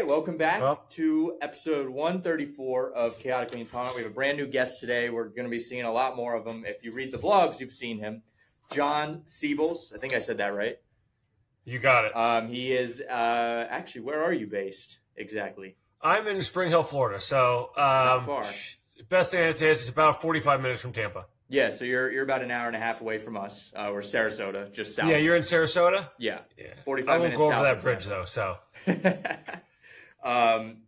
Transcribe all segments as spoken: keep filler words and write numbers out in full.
right, welcome back well, to episode one thirty-four of Chaotically Intolerant. We have a brand new guest today. We're going to be seeing a lot more of him. If you read the blogs, you've seen him. John Siebels. I think I said that right. You got it. Um, he is uh, actually, where are you based exactly? I'm in Spring Hill, Florida. So um, not far. Best thing I'd say is it's about forty-five minutes from Tampa. Yeah, so you're you're about an hour and a half away from us. Uh, we're Sarasota, just south. Yeah, you're in Sarasota? Yeah. yeah. forty-five minutes south. I won't go over that bridge, though, so. um,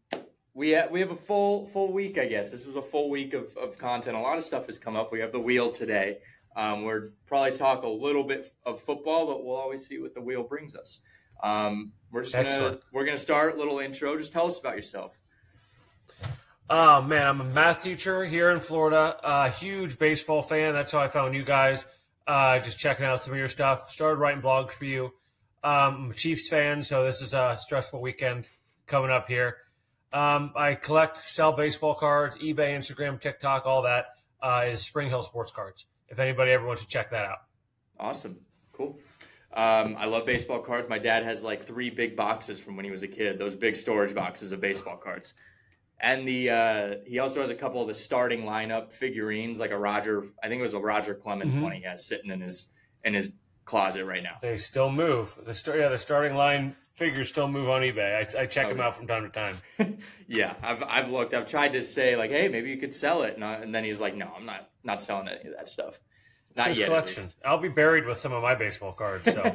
we, ha we have a full full week, I guess. This was a full week of, of content. A lot of stuff has come up. We have the wheel today. Um, we'll probably talk a little bit of football, but we'll always see what the wheel brings us. Um, we're just gonna, we're gonna start a little intro. Just tell us about yourself. Oh, man, I'm a math teacher here in Florida, a uh, huge baseball fan. That's how I found you guys, uh, just checking out some of your stuff. Started writing blogs for you. Um, I'm a Chiefs fan, so this is a stressful weekend coming up here. Um, I collect, sell baseball cards, eBay, Instagram, TikTok, all that uh, is Spring Hill Sports Cards, if anybody ever wants to check that out. Awesome. Cool. Um, I love baseball cards. My dad has like three big boxes from when he was a kid, those big storage boxes of baseball cards. And the uh, he also has a couple of the starting lineup figurines, like a Roger. I think it was a Roger Clemens mm-hmm. one he has sitting in his in his closet right now. They still move. The start, yeah, the starting line figures still move on eBay. I, I check oh, them yeah. out from time to time. yeah, I've I've looked. I've tried to say like, hey, maybe you could sell it, and, I, and then he's like, no, I'm not not selling any of that stuff. It's not his yet. Collection. I'll be buried with some of my baseball cards. So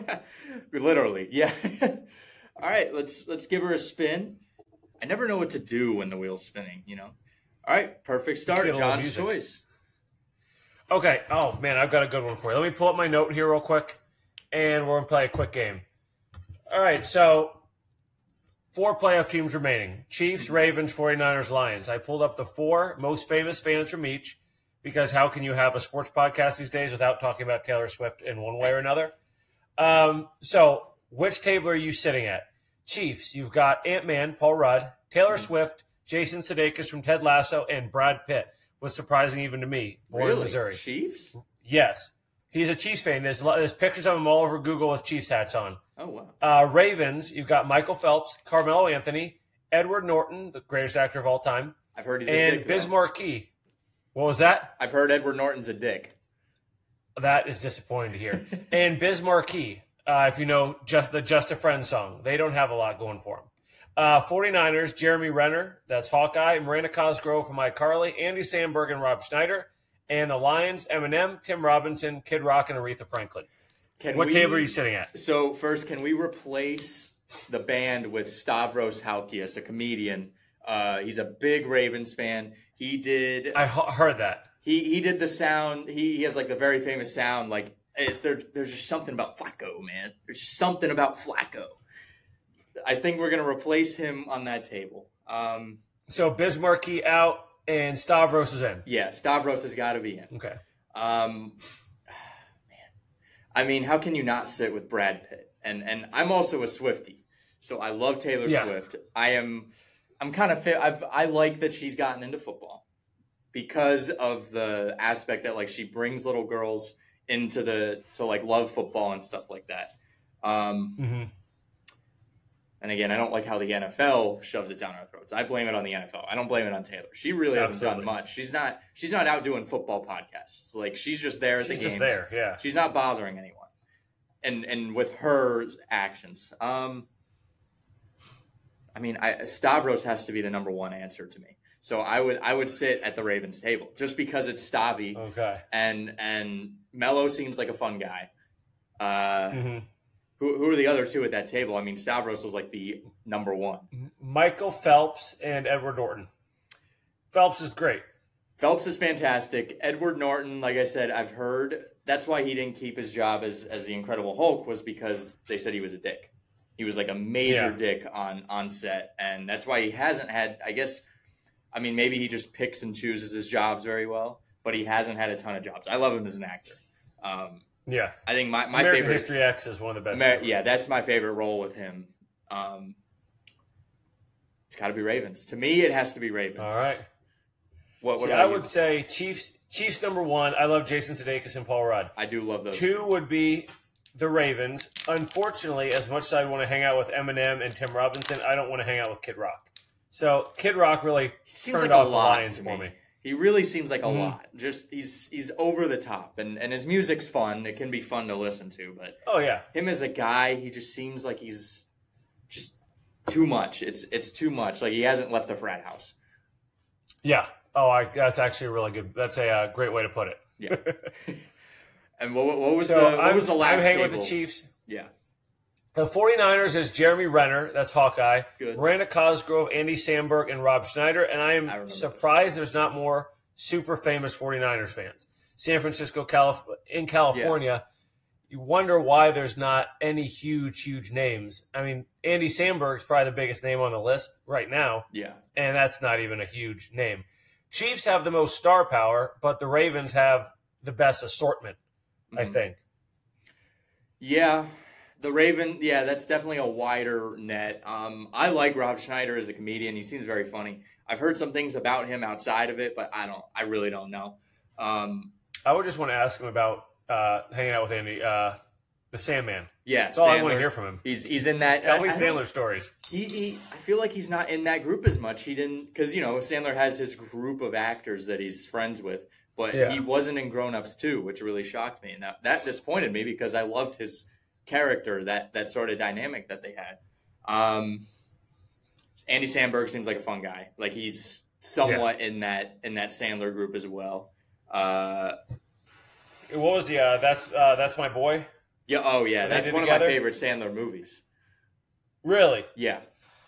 literally, yeah. All right, let's let's give her a spin. I never know what to do when the wheel's spinning, you know? All right, perfect start. John's choice. Okay. Oh, man, I've got a good one for you. Let me pull up my note here real quick, and we're going to play a quick game. All right, so four playoff teams remaining. Chiefs, Ravens, forty-niners, Lions. I pulled up the four most famous fans from each because how can you have a sports podcast these days without talking about Taylor Swift in one way or another? Um, so which table are you sitting at? Chiefs, you've got Ant-Man, Paul Rudd, Taylor Swift, Jason Sudeikis from Ted Lasso, and Brad Pitt was surprising even to me. Born really? in Missouri. Chiefs? Yes. He's a Chiefs fan. There's, there's pictures of him all over Google with Chiefs hats on. Oh, wow. Uh, Ravens, you've got Michael Phelps, Carmelo Anthony, Edward Norton, the greatest actor of all time. I've heard he's a dick. And Biz Markie. What was that? I've heard Edward Norton's a dick. That is disappointing to hear. And Biz Markie. Uh, if you know just the Just a Friend song. They don't have a lot going for them. Uh, forty-niners, Jeremy Renner, that's Hawkeye, Miranda Cosgrove from iCarly, Andy Samberg and Rob Schneider, and the Lions, Eminem, Tim Robinson, Kid Rock, and Aretha Franklin. Can what we, table are you sitting at? So first, can we replace the band with Stavros Halkias, a comedian? Uh, he's a big Ravens fan. He did... I heard that. He he did the sound. He, he has like the very famous sound, like... It's there, there's just something about Flacco, man. There's just something about Flacco. I think we're going to replace him on that table. Um, so Biz Markie out and Stavros is in. Yeah, Stavros has got to be in. Okay. Um, man, I mean, how can you not sit with Brad Pitt? And and I'm also a Swiftie, so I love Taylor yeah. Swift. I am. I'm kind of. I've, I like that she's gotten into football because of the aspect that like she brings little girls into the to like love football and stuff like that. Um, mm-hmm. And again, I don't like how the N F L shoves it down our throats. I blame it on the N F L. I don't blame it on Taylor. She really Absolutely. hasn't done much. She's not she's not out doing football podcasts. Like she's just there. At she's the just games. there. Yeah. She's not bothering anyone. And and with her actions, um, I mean, I, Stavros has to be the number one answer to me. So I would I would sit at the Ravens table just because it's Stavi. Okay. And and Mello seems like a fun guy. Uh, mm-hmm. who, who are the other two at that table? I mean, Stavros was like the number one. Michael Phelps and Edward Norton. Phelps is great. Phelps is fantastic. Edward Norton, like I said, I've heard. That's why he didn't keep his job as, as the Incredible Hulk was because they said he was a dick. He was like a major yeah. dick on, on set. And that's why he hasn't had, I guess, I mean, maybe he just picks and chooses his jobs very well. But he hasn't had a ton of jobs. I love him as an actor. Um, yeah. I think my, my American favorite... History X is one of the best. Amer yeah, that's my favorite role with him. Um, it's got to be Ravens. To me, it has to be Ravens. All right. What, what See, I you? would say Chiefs Chiefs number one. I love Jason Sudeikis and Paul Rudd. I do love those. Two would be the Ravens. Unfortunately, as much as I want to hang out with Eminem and Tim Robinson, I don't want to hang out with Kid Rock. So Kid Rock really seems turned like off the Lions for me. He really seems like a mm-hmm. lot. Just he's he's over the top, and, and his music's fun. It can be fun to listen to, but oh yeah, him as a guy, he just seems like he's just too much. It's it's too much. Like he hasn't left the frat house. Yeah. Oh, I, that's actually really good. That's a uh, great way to put it. Yeah. And what, what was so the what I'm, was the last? I'm hanging stable? with the Chiefs. Yeah. The 49ers is Jeremy Renner. That's Hawkeye. Good. Miranda Cosgrove, Andy Samberg, and Rob Schneider. And I am I surprised those. there's not more super famous 49ers fans. San Francisco, Calif in California, yeah. you wonder why there's not any huge, huge names. I mean, Andy Samberg is probably the biggest name on the list right now. Yeah. And that's not even a huge name. Chiefs have the most star power, but the Ravens have the best assortment, mm-hmm. I think. Yeah. The Raven, yeah, that's definitely a wider net. Um, I like Rob Schneider as a comedian. He seems very funny. I've heard some things about him outside of it, but I don't. I really don't know. Um, I would just want to ask him about uh, hanging out with Andy, uh, the Sandman. Yeah, that's Sandler. all I want to hear from him. He's he's in that. Tell me I, Sandler I stories. He, he, I feel like he's not in that group as much. He didn't because you know Sandler has his group of actors that he's friends with, but yeah. he wasn't in Grown Ups two, which really shocked me, and that, that disappointed me because I loved his character, that that sort of dynamic that they had. um Andy Samberg seems like a fun guy. Like he's somewhat yeah. in that in that Sandler group as well. Uh what was the uh that's uh that's my boy yeah oh yeah that's one together? of my favorite Sandler movies, really. Yeah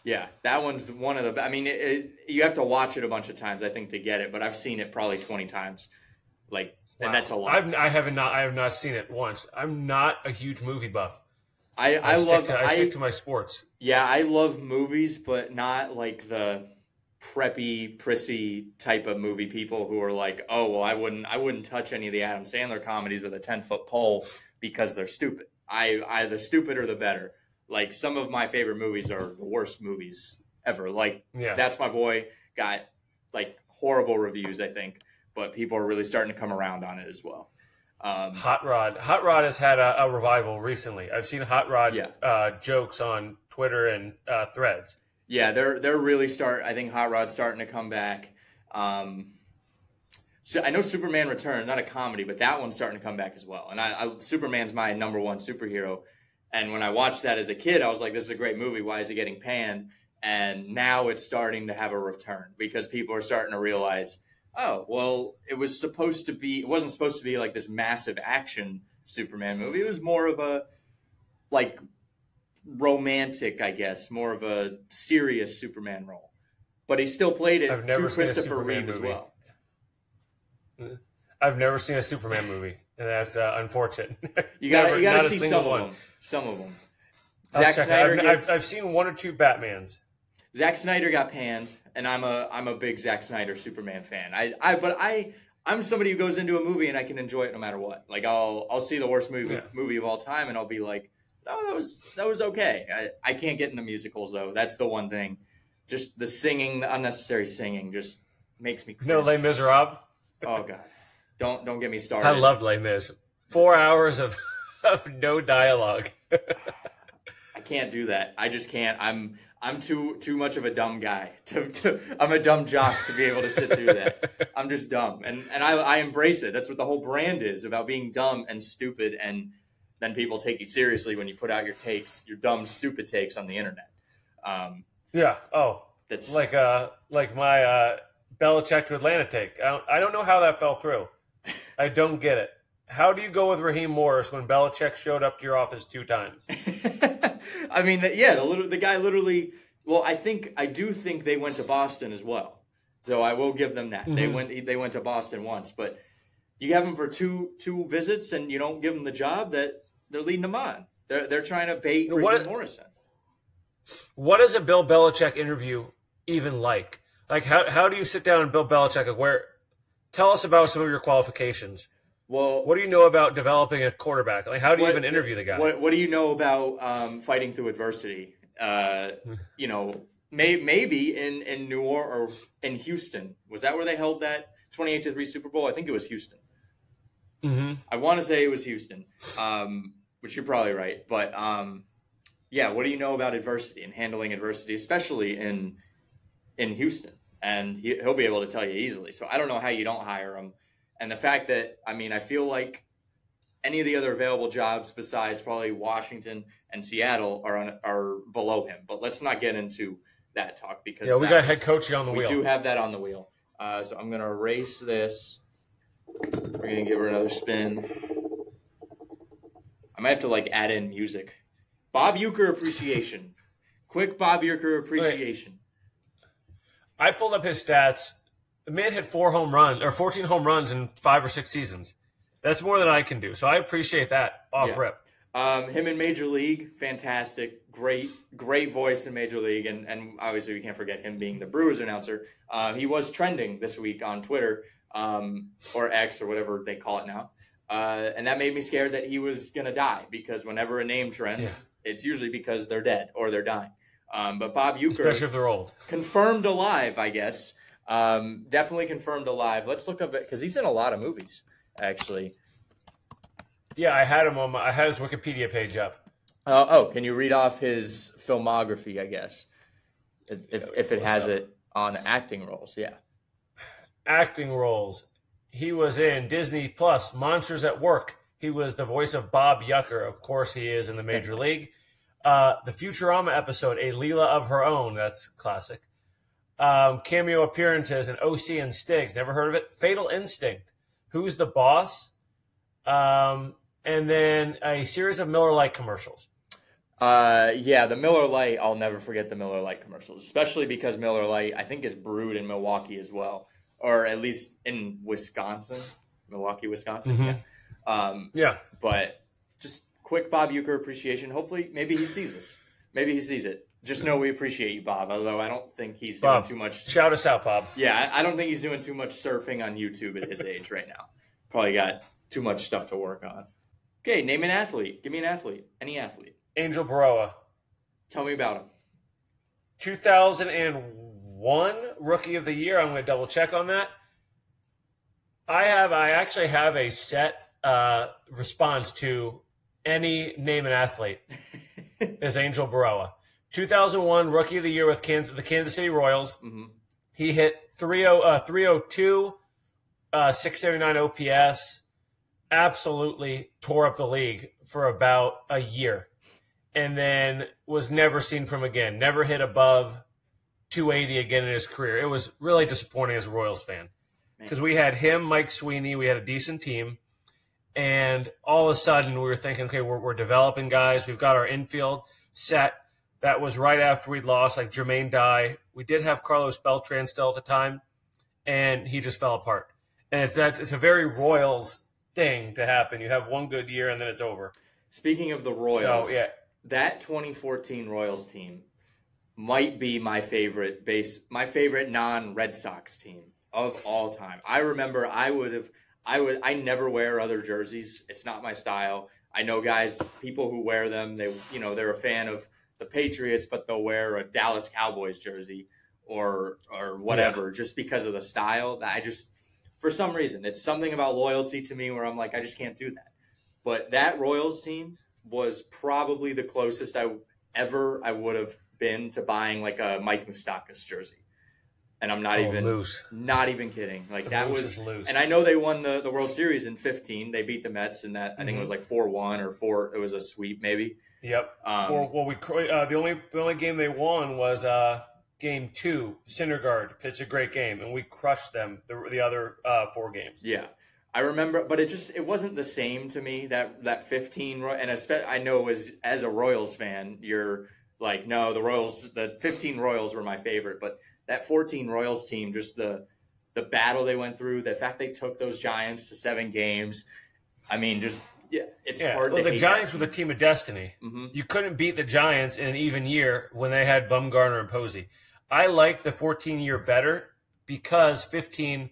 yeah that one's one of the I mean it, it, you have to watch it a bunch of times I think to get it, but I've seen it probably twenty times, like. Wow. And that's a lot. I've, I have not. I have not seen it once. I'm not a huge movie buff. I, I, I love. To, I, I stick to my sports. Yeah, I love movies, but not like the preppy, prissy type of movie people who are like, "Oh, well, I wouldn't. I wouldn't touch any of the Adam Sandler comedies with a ten foot pole because they're stupid." I, I the stupider the better. Like some of my favorite movies are the worst movies ever. Like yeah. That's My Boy got like horrible reviews, I think. But people are really starting to come around on it as well. Um, Hot Rod. Hot Rod has had a, a revival recently. I've seen Hot Rod yeah. uh, jokes on Twitter and uh, Threads. Yeah, they're they're really start. I think Hot Rod's starting to come back. Um, so I know Superman Returns, not a comedy, but that one's starting to come back as well. And I, I, Superman's my number one superhero. And when I watched that as a kid, I was like, "This is a great movie. Why is it getting panned?" And now it's starting to have a return because people are starting to realize, oh, well, it was supposed to be, it wasn't supposed to be like this massive action Superman movie. It was more of a, like, romantic, I guess, more of a serious Superman role. But he still played it I've never to seen Christopher a Reeve movie. as well. I've never seen a Superman movie, and that's uh, unfortunate. You gotta, you gotta see some one. of them. Some of them. Zack Snyder I've, gets, I've, I've seen one or two Batmans. Zack Snyder got panned. And I'm a I'm a big Zack Snyder Superman fan. I, I but I I'm somebody who goes into a movie and I can enjoy it no matter what. Like I'll I'll see the worst movie yeah. movie of all time and I'll be like, no, that was that was okay. I, I can't get into musicals though. That's the one thing. Just the singing, the unnecessary singing, just makes me cringe. No Les Miserables. Oh god, don't don't get me started. I loved Les Mis. Four hours of of no dialogue. I can't do that. I just can't. I'm. I'm too too much of a dumb guy. To, to, I'm a dumb jock to be able to sit through that. I'm just dumb, and and I, I embrace it. That's what the whole brand is about: being dumb and stupid, and then people take you seriously when you put out your takes, your dumb, stupid takes on the internet. Um, yeah. Oh, that's like uh like my uh, Belichick to Atlanta take. I don't, I don't know how that fell through. I don't get it. How do you go with Raheem Morris when Belichick showed up to your office two times? I mean, the, yeah, the, little, the guy literally. Well, I think I do think they went to Boston as well, so I will give them that. Mm-hmm. They went they went to Boston once, but you have them for two two visits and you don't give them the job that they're leading them on. They're they're trying to bait Raheem Morris. What is a Bill Belichick interview even like? Like how how do you sit down and Bill Belichick? Where tell us about some of your qualifications. Well, what do you know about developing a quarterback? Like, how do you what, even interview the guy? What, what do you know about um, fighting through adversity? Uh, you know, may, maybe in in New Orleans or in Houston. Was that where they held that twenty-eight to three Super Bowl? I think it was Houston. Mm-hmm. I want to say it was Houston. Um, which you're probably right. But um, yeah, what do you know about adversity and handling adversity, especially in in Houston? And he, he'll be able to tell you easily. So I don't know how you don't hire him. And the fact that, I mean, I feel like any of the other available jobs besides probably Washington and Seattle are on, are below him. But let's not get into that talk because yeah, we got head coaching on the we wheel. We do have that on the wheel. Uh, so I'm going to erase this. We're going to give her another spin. I might have to like add in music. Bob Uecker appreciation. Quick Bob Uecker appreciation. Wait. I pulled up his stats. The man hit four home runs or fourteen home runs in five or six seasons. That's more than I can do. So I appreciate that off yeah. rip. Um, him in Major League, fantastic. Great, great voice in Major League. And, and obviously we can't forget him being the Brewers announcer. Uh, he was trending this week on Twitter um, or X or whatever they call it now. Uh, and that made me scared that he was going to die because whenever a name trends, yeah. it's usually because they're dead or they're dying. Um, but Bob Uecker, especially if they're old, confirmed alive, I guess. Um, definitely confirmed alive. Let's look up it because he's in a lot of movies, actually. Yeah, I had him on my, I had his Wikipedia page up. Uh, oh, can you read off his filmography, I guess, if, if, if it has it on acting roles? Yeah. Acting roles. He was in Disney Plus, Monsters at Work. He was the voice of Bob Uecker. Of course he is in the Major League. Uh, the Futurama episode, A Leela of Her Own. That's classic. Um, cameo appearances in O C and Stigs. Never heard of it. Fatal Instinct. Who's the Boss? Um, and then a series of Miller Lite commercials. Uh, yeah, the Miller Lite, I'll never forget the Miller Lite commercials, especially because Miller Lite, I think, is brewed in Milwaukee as well, or at least in Wisconsin, Milwaukee, Wisconsin. Mm-hmm. Yeah. Um, yeah. But just quick Bob Uecker appreciation. Hopefully, maybe he sees this. Maybe he sees it. Just know we appreciate you, Bob, although I don't think he's doing Bob, too much. Shout us out, Bob. Yeah, I don't think he's doing too much surfing on YouTube at his age right now. Probably got too much stuff to work on. Okay, name an athlete. Give me an athlete. Any athlete. Angel Baroa. Tell me about him. two thousand one Rookie of the Year. I'm going to double check on that. I have. I actually have a set uh, response to any name an athlete as Angel Baroa. two thousand one Rookie of the Year with Kansas, the Kansas City Royals. Mm-hmm. He hit three oh two, uh, six seventy-nine O P S. Absolutely tore up the league for about a year. And then was never seen from again. Never hit above two eighty again in his career. It was really disappointing as a Royals fan. Because we had him, Mike Sweeney. We had a decent team. And all of a sudden we were thinking, okay, we're, we're developing guys. We've got our infield set. That was right after we'd lost, like Jermaine Dye. We did have Carlos Beltran still at the time, and he just fell apart. And it's that's it's a very Royals thing to happen. You have one good year, and then it's over. Speaking of the Royals, so, yeah. that twenty fourteen Royals team might be my favorite base, my favorite non-Red Sox team of all time. I remember I would have, I would, I never wear other jerseys. It's not my style. I know guys, people who wear them, they, you know, they're a fan of the Patriots, but they'll wear a Dallas Cowboys jersey or or whatever yeah. just because of the style. That I just, for some reason, it's something about loyalty to me where I'm like, I just can't do that. But that Royals team was probably the closest I ever I would have been to buying like a Mike Moustakas jersey. And I'm not oh, even loose. not even kidding. Like the that was loose. And I know they won the, the World Series in fifteen. They beat the Mets in that. Mm-hmm. I think it was like four one or four. It was a sweep maybe. Yep. Um, or, well, we uh, the only the only game they won was uh, game two. Syndergaard pitched a great game, and we crushed them the, the other uh, four games. Yeah, I remember, but it just it wasn't the same to me that that fifteen. And especially, I know as as a Royals fan, you're like, no, the Royals, the fifteen Royals were my favorite, but that fourteen Royals team, just the the battle they went through, the fact they took those Giants to seven games. I mean, just. Yeah, it's yeah. hard well, to the Giants that. were the team of destiny. Mm-hmm. You couldn't beat the Giants in an even year when they had Bumgarner and Posey. I liked the fourteen year better because fifteen,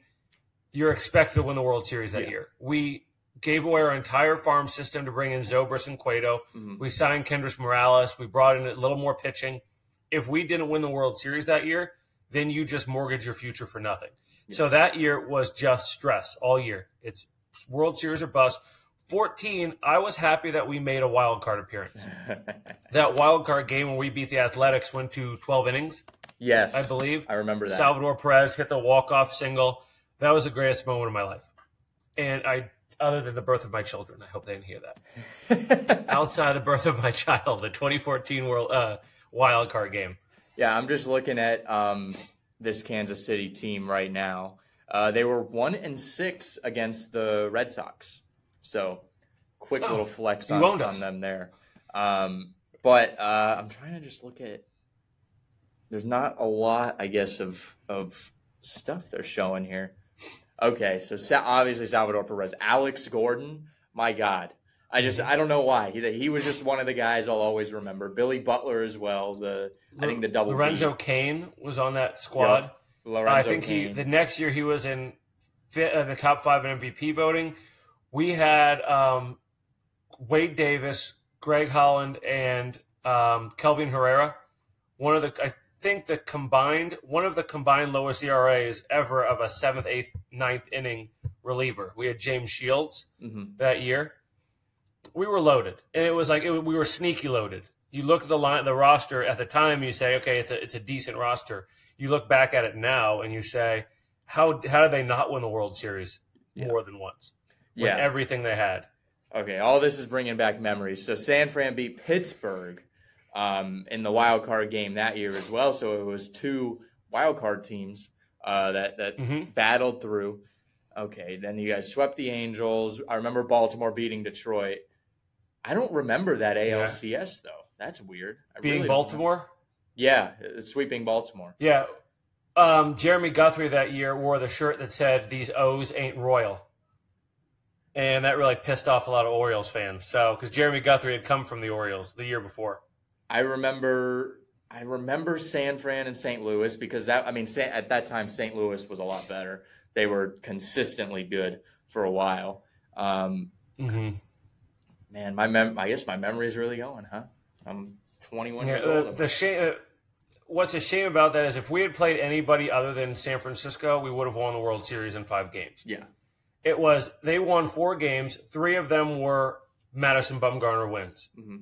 you're expected to win the World Series that yeah. year. We gave away our entire farm system to bring in Zobrist and Cueto. Mm-hmm. We signed Kendrys Morales. We brought in a little more pitching. If we didn't win the World Series that year, then you just mortgage your future for nothing. Yeah. So that year was just stress all year. It's World Series or bust. fourteen, I was happy that we made a wild card appearance. That wild card game where we beat the Athletics went to twelve innings. Yes, I believe. I remember that. Salvador Perez hit the walk-off single. That was the greatest moment of my life. And I, other than the birth of my children, I hope they didn't hear that. Outside of the birth of my child, the twenty fourteen World uh, Wild Card game. Yeah, I'm just looking at um, this Kansas City team right now. Uh, they were one and six against the Red Sox. So, quick oh, little flex on, on them there. Um, but uh, I'm trying to just look at. There's not a lot, I guess, of of stuff they're showing here. Okay, so obviously Salvador Perez, Alex Gordon. My God, I just I don't know why he he was just one of the guys I'll always remember. Billy Butler as well. The I think the double Lorenzo B. Cain was on that squad. Yep. Lorenzo I think Cain. he the next year he was in the top five in M V P voting. We had um, Wade Davis, Greg Holland, and um, Kelvin Herrera. One of the I think the combined one of the combined lowest E R As ever of a seventh, eighth, ninth inning reliever. We had James Shields mm-hmm. that year. We were loaded, and it was like it, we were sneaky loaded. You look at the line, the roster at the time, you say, okay, it's a it's a decent roster. You look back at it now, and you say, how how did they not win the World Series yeah. more than once? With yeah. everything they had. Okay, all this is bringing back memories. So San Fran beat Pittsburgh um, in the wild card game that year as well. So it was two wild card teams uh, that, that mm-hmm. battled through. Okay, then you guys swept the Angels. I remember Baltimore beating Detroit. I don't remember that A L C S, yeah. though. That's weird. I beating really Baltimore? Yeah, sweeping Baltimore. Yeah. Um, Jeremy Guthrie that year wore the shirt that said, "These O's ain't royal." And that really pissed off a lot of Orioles fans. So, because Jeremy Guthrie had come from the Orioles the year before. I remember, I remember San Fran and Saint Louis because that, I mean, at that time Saint Louis was a lot better. They were consistently good for a while. Um, mm-hmm. Man, my mem I guess my memory is really going, huh? I'm twenty-one yeah, years the, old. The shame, uh, what's a shame about that is if we had played anybody other than San Francisco, we would have won the World Series in five games. Yeah. It was they won four games. Three of them were Madison Bumgarner wins. Mm-hmm.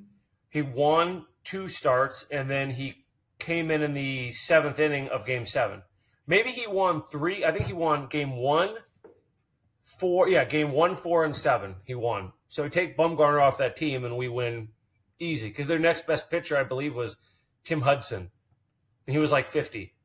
He won two starts, and then he came in in the seventh inning of Game Seven. Maybe he won three. I think he won Game One, Four. Yeah, Game One, Four, and Seven. He won. So we take Bumgarner off that team, and we win easy because their next best pitcher, I believe, was Tim Hudson, and he was like fifty.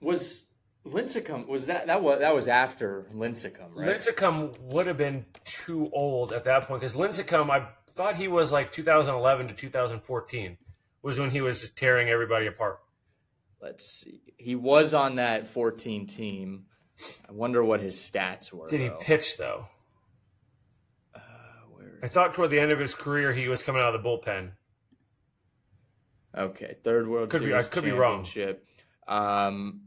Was. Lincecum was that that was that was after Lincecum, right? Lincecum would have been too old at that point because Lincecum, I thought he was like two thousand eleven to two thousand fourteen was when he was just tearing everybody apart. Let's see, he was on that fourteen team. I wonder what his stats were. Did though. he pitch though? Uh, where I thought toward the end of his career he was coming out of the bullpen. Okay, third World could Series be, I could championship. Be wrong. Um.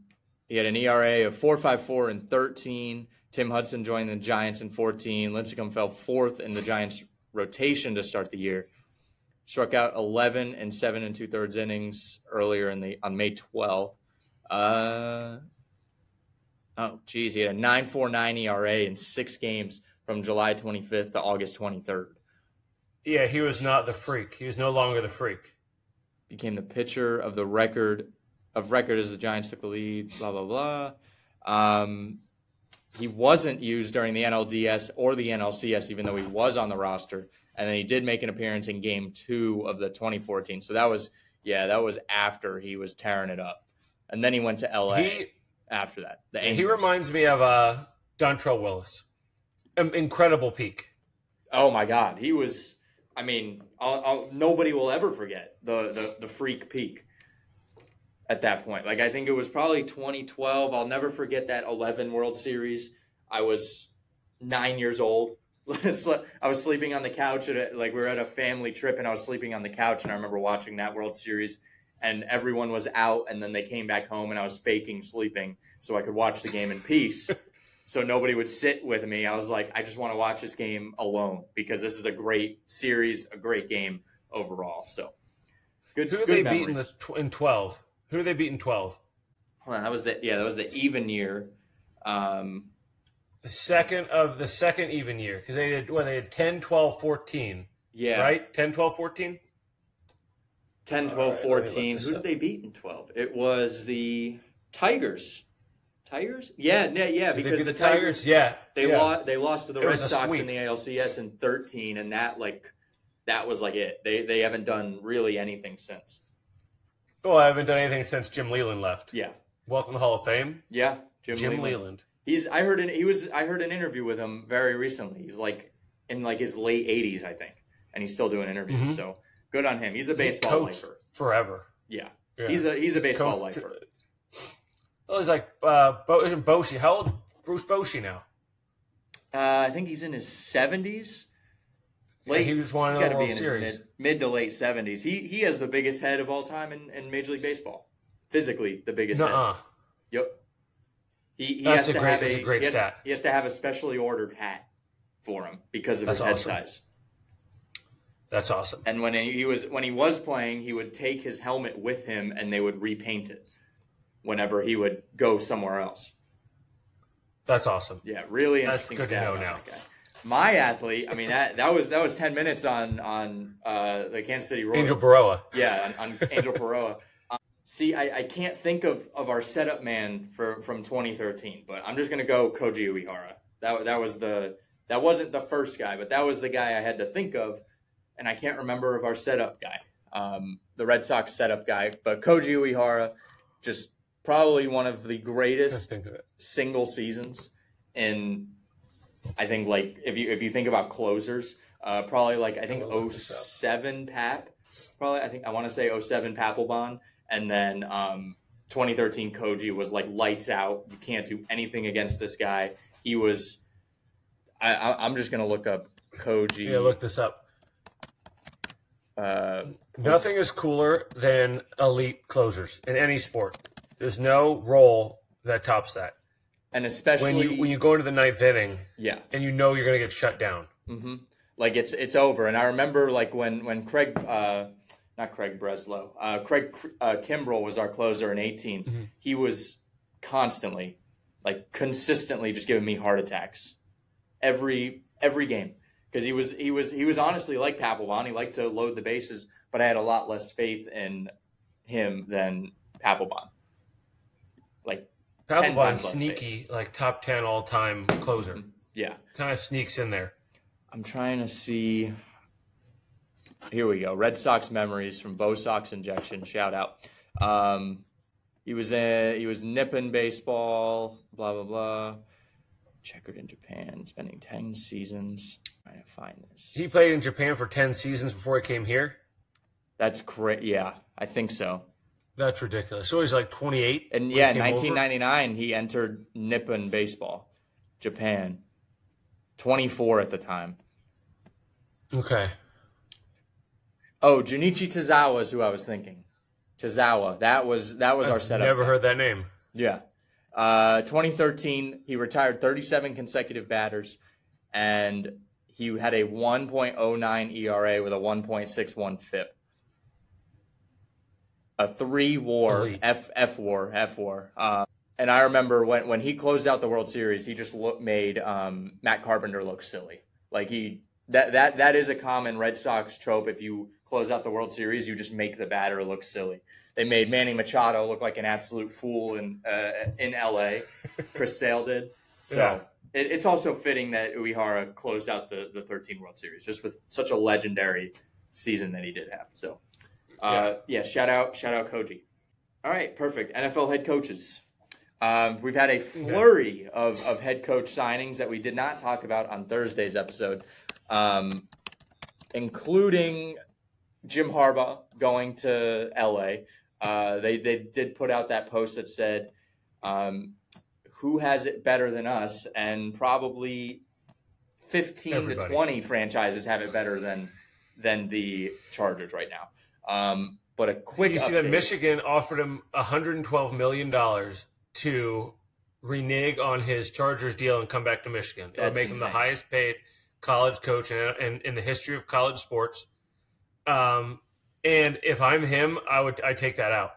He had an E R A of four point five four in thirteen. Tim Hudson joined the Giants in fourteen. Lincecum fell fourth in the Giants' rotation to start the year. Struck out eleven and seven and two thirds innings earlier in the on May twelfth. Uh, oh, geez, he had a nine point four nine E R A in six games from July twenty-fifth to August twenty-third. Yeah, he was not the freak. He was no longer the freak. Became the pitcher of the record. Of record as the Giants took the lead, blah, blah, blah. Um, he wasn't used during the N L D S or the N L C S, even though he was on the roster. And then he did make an appearance in game two of the twenty fourteen. So that was, yeah, that was after he was tearing it up. And then he went to L A he, after that. The he reminds me of uh, Dontrell Willis. Um, incredible peak. Oh, my God. He was, I mean, I'll, I'll, nobody will ever forget the the, the freak peak. At that point, like I think it was probably twenty twelve. I'll never forget that eleven World Series. I was nine years old. I was sleeping on the couch at a, like we were at a family trip, and I was sleeping on the couch. And I remember watching that World Series, and everyone was out, and then they came back home, and I was faking sleeping so I could watch the game in peace, so nobody would sit with me. I was like, I just want to watch this game alone because this is a great series, a great game overall. So good. Who good they memories. beat in, the tw in twelve? Who did they beat in twelve? Hold on, that was the yeah, that was the even year. Um, The second of the second even year, because they did, well, they had ten, twelve, fourteen. Yeah. Right? ten, twelve, fourteen? ten, twelve, fourteen. Who did they beat in twelve? It was the Tigers. Tigers? Yeah, yeah, yeah because the, the Tigers, Tigers, yeah. They, yeah. Lost, they lost to the it Red Sox sweep. In the A L C S in thirteen, and that, like, that was like it. They they haven't done really anything since. Well, I haven't done anything since Jim Leland left. Yeah. Welcome to the Hall of Fame. Yeah, Jim, Jim Leland. Leland. He's. I heard an. He was. I heard an interview with him very recently. He's like in like his late eighties, I think, and he's still doing interviews. Mm-hmm. So good on him. He's a baseball he's lifer forever. Yeah. yeah, he's a he's a baseball coach, lifer. Well, he's like uh, Bo, isn't Boshi? How old is Bruce Boshi now? Uh, I think he's in his seventies. Late, yeah, he was one of the World Series. Mid, mid to late seventies. He he has the biggest head of all time in, in Major League Baseball. Physically, the biggest Nuh-uh. head. Yep. He, he that's, has a to great, have a, that's a great he has, stat. He has to have a specially ordered hat for him because of that's his head awesome. size. That's awesome. And when he was when he was playing, he would take his helmet with him and they would repaint it whenever he would go somewhere else. That's awesome. Yeah, really interesting stat. That's good to know now. My athlete, I mean, that, that was that was ten minutes on on uh, the Kansas City Royals. Angel Baroa. Yeah, on, on Angel Baroa. Um, see, I, I can't think of, of our setup man for from twenty thirteen, but I'm just gonna go Koji Uehara. That that was the that wasn't the first guy, but that was the guy I had to think of, and I can't remember of our setup guy, um, the Red Sox setup guy. But Koji Uehara, just probably one of the greatest single seasons in. I think, like, if you if you think about closers, uh, probably, like, I think oh seven Pap, probably, I think, I want to say oh seven Papelbon, and then um, twenty thirteen Koji was, like, lights out. You can't do anything against this guy. He was, I, I, I'm just going to look up Koji. Yeah, look this up. Uh, Nothing is cooler than elite closers in any sport. There's no role that tops that. And especially when you when you go into the ninth inning, yeah, and you know you're gonna get shut down, mm-hmm. like it's it's over. And I remember like when when Craig, uh, not Craig Breslow, uh, Craig uh, Kimbrell was our closer in eighteen. Mm-hmm. He was constantly, like consistently, just giving me heart attacks every every game because he was he was he was honestly like Papelbon. He liked to load the bases, but I had a lot less faith in him than Papelbon. Like. Papelbon sneaky, like top ten all time closer. Yeah, kind of sneaks in there. I'm trying to see. Here we go. Red Sox memories from Bo Sox injection. Shout out. Um, he was in, he was nipping baseball. Blah blah blah. Checkered in Japan, spending ten seasons. Trying to find this. He played in Japan for ten seasons before he came here. That's correct. Yeah, I think so. That's ridiculous. So he's like twenty-eight. And yeah, in nineteen ninety-nine, over. He entered Nippon Baseball, Japan. twenty-four at the time. Okay. Oh, Junichi Tozawa is who I was thinking. Tozawa. That was that was I've our setup. Never heard that name. Yeah. Uh, twenty thirteen, he retired thirty-seven consecutive batters, and he had a one point oh nine E R A with a one point six one F I P. A three war, F, F war, F war. Um, and I remember when, when he closed out the World Series, he just look, made um, Matt Carpenter look silly. Like he that, that that is a common Red Sox trope. If you close out the World Series, you just make the batter look silly. They made Manny Machado look like an absolute fool in uh, in L A Chris Sale did. So yeah. it, it's also fitting that Uehara closed out the, the thirteen World Series just with such a legendary season that he did have. So. Uh, yeah. yeah, shout out, shout out Koji. All right, perfect. N F L head coaches. Um, we've had a flurry of, of head coach signings that we did not talk about on Thursday's episode, um, including Jim Harbaugh going to L A. Uh, they, they did put out that post that said, um, who has it better than us? And probably fifteen Everybody. to twenty franchises have it better than, than the Chargers right now. Um, but a quick You update. See that Michigan offered him one hundred twelve million dollars to renege on his Chargers deal and come back to Michigan. It would make insane. him the highest paid college coach in, in, in the history of college sports. Um, and if I'm him, I would I take that out.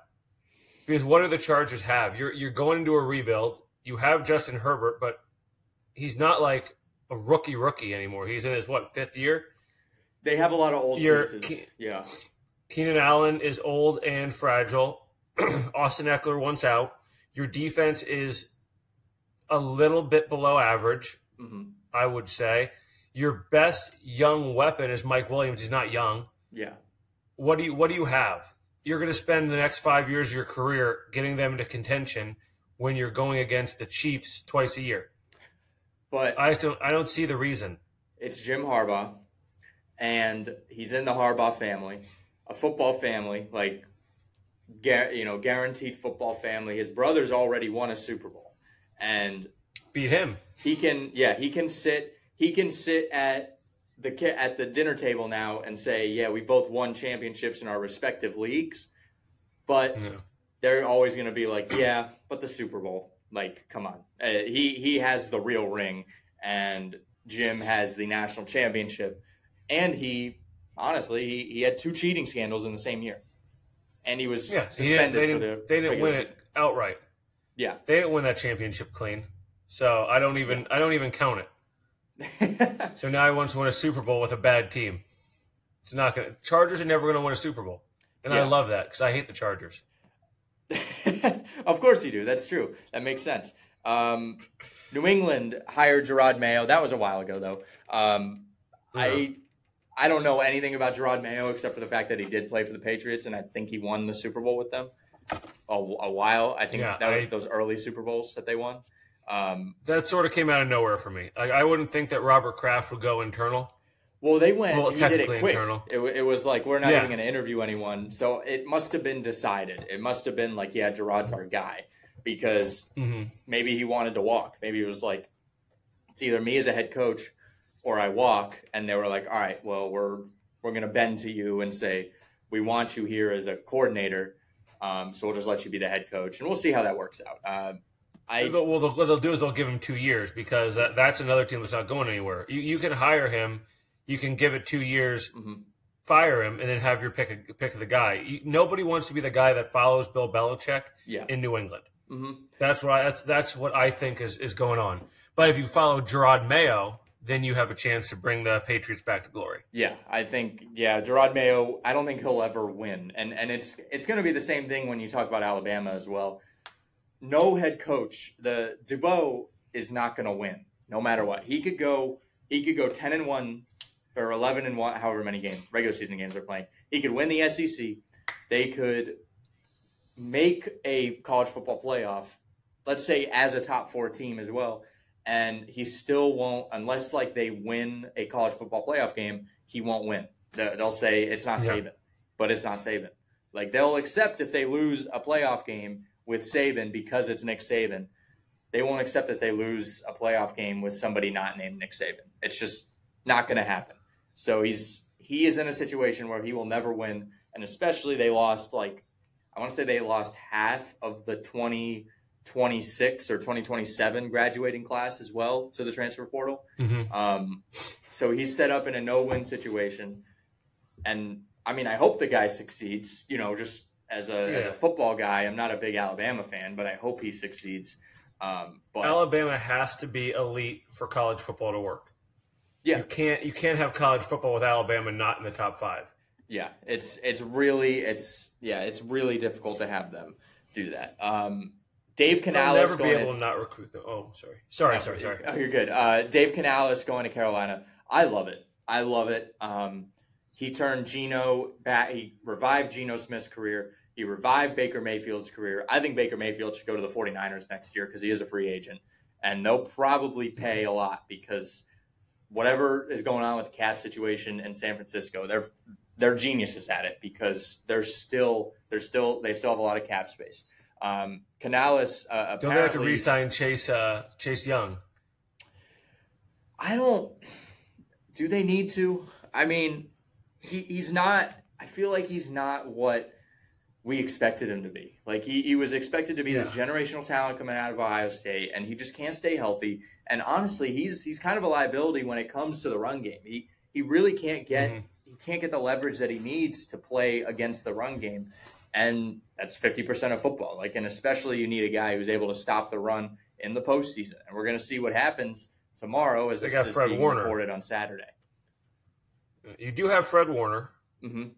Because what do the Chargers have? You're, you're going into a rebuild. You have Justin Herbert, but he's not like a rookie rookie anymore. He's in his, what, fifth year? They have a lot of old You're, pieces. Ke- yeah. Keenan Allen is old and fragile. Austin Eckler wants out. Your defense is a little bit below average, mm-hmm. I would say. Your best young weapon is Mike Williams. He's not young. Yeah. What do you What do you have? You're going to spend the next five years of your career getting them into contention when you're going against the Chiefs twice a year. But I don't I don't see the reason. It's Jim Harbaugh, and he's in the Harbaugh family, a football family, like you know, guaranteed football family. His brother's already won a Super Bowl, and beat him. He can, yeah, he can sit. He can sit at the at the dinner table now and say, yeah, we both won championships in our respective leagues, but yeah. they're always going to be like, yeah, but the Super Bowl. Like, come on. Uh, he, he has the real ring, and Jim has the national championship. And he, honestly, he, he had two cheating scandals in the same year. And he was yeah, suspended he didn't, they for the didn't, They didn't win season. It outright. Yeah. They didn't win that championship clean. So I don't even I don't even count it. So now he wants to win a Super Bowl with a bad team. It's not going to – Chargers are never going to win a Super Bowl. And yeah. I love that because I hate the Chargers. Of course you do. That's true. That makes sense. Um, New England hired Gerard Mayo. That was a while ago, though. Um, yeah. I I don't know anything about Gerard Mayo except for the fact that he did play for the Patriots, and I think he won the Super Bowl with them a, a while. I think yeah, that I, those early Super Bowls that they won. Um, that sort of came out of nowhere for me. I, I wouldn't think that Robert Kraft would go internal. Well, they went. Well, he did it quick. It, it was like we're not yeah. even going to interview anyone. So it must have been decided. It must have been like, yeah, Gerard's our guy, because mm-hmm. maybe he wanted to walk. Maybe it was like it's either me as a head coach or I walk. And they were like, all right, well, we're we're going to bend to you and say we want you here as a coordinator. Um, so we'll just let you be the head coach, and we'll see how that works out. Uh, I well, what they'll, what they'll do is they'll give him two years because that, that's another team that's not going anywhere. You you can hire him. You can give it two years, mm-hmm. fire him, and then have your pick pick of the guy. You, nobody wants to be the guy that follows Bill Belichick yeah. in New England. Mm-hmm. That's what I, that's that's what I think is, is going on. But if you follow Gerard Mayo, then you have a chance to bring the Patriots back to glory. Yeah, I think yeah, Gerard Mayo. I don't think he'll ever win, and and it's it's going to be the same thing when you talk about Alabama as well. No head coach, the Dabo is not going to win no matter what. He could go he could go ten and one. Or eleven and one, however many games, regular season games they're playing. He could win the S E C. They could make a college football playoff, let's say as a top four team as well. And he still won't, unless like they win a college football playoff game, he won't win. They'll say it's not Saban, yeah. but it's not Saban. Like they'll accept if they lose a playoff game with Saban because it's Nick Saban. They won't accept that they lose a playoff game with somebody not named Nick Saban. It's just not going to happen. So he's he is in a situation where he will never win, and especially they lost like I want to say they lost half of the twenty twenty-six or twenty twenty-seven graduating class as well to the transfer portal. Mm-hmm. Um, so he's set up in a no-win situation, and I mean I hope the guy succeeds. You know, just as a yeah. as a football guy, I'm not a big Alabama fan, but I hope he succeeds. Um, but Alabama has to be elite for college football to work. Yeah. You can't you can't have college football with Alabama not in the top five. Yeah, it's it's really it's yeah it's really difficult to have them do that. Um, Dave Canales They'll never be able in, to not recruit them. Oh, sorry, sorry, no, sorry, sorry. Oh, you're good. Uh, Dave Canales going to Carolina. I love it. I love it. Um, he turned Geno back. He revived Geno Smith's career. He revived Baker Mayfield's career. I think Baker Mayfield should go to the forty-niners next year because he is a free agent, and they'll probably pay a lot because. Whatever is going on with the cap situation in San Francisco, they're they're geniuses at it because they're still they're still they still have a lot of cap space. Um, Canales uh, apparently don't they have to re-sign Chase uh, Chase Young? I don't. Do they need to? I mean, he, he's not. I feel like he's not what we expected him to be. Like he he was expected to be yeah. this generational talent coming out of Ohio State, and he just can't stay healthy. And honestly, he's he's kind of a liability when it comes to the run game. He he really can't get mm-hmm. he can't get the leverage that he needs to play against the run game, and that's fifty percent of football. Like, and especially you need a guy who's able to stop the run in the postseason. And we're going to see what happens tomorrow as they this is Fred being Warner. Recorded on Saturday. You do have Fred Warner mm-hmm.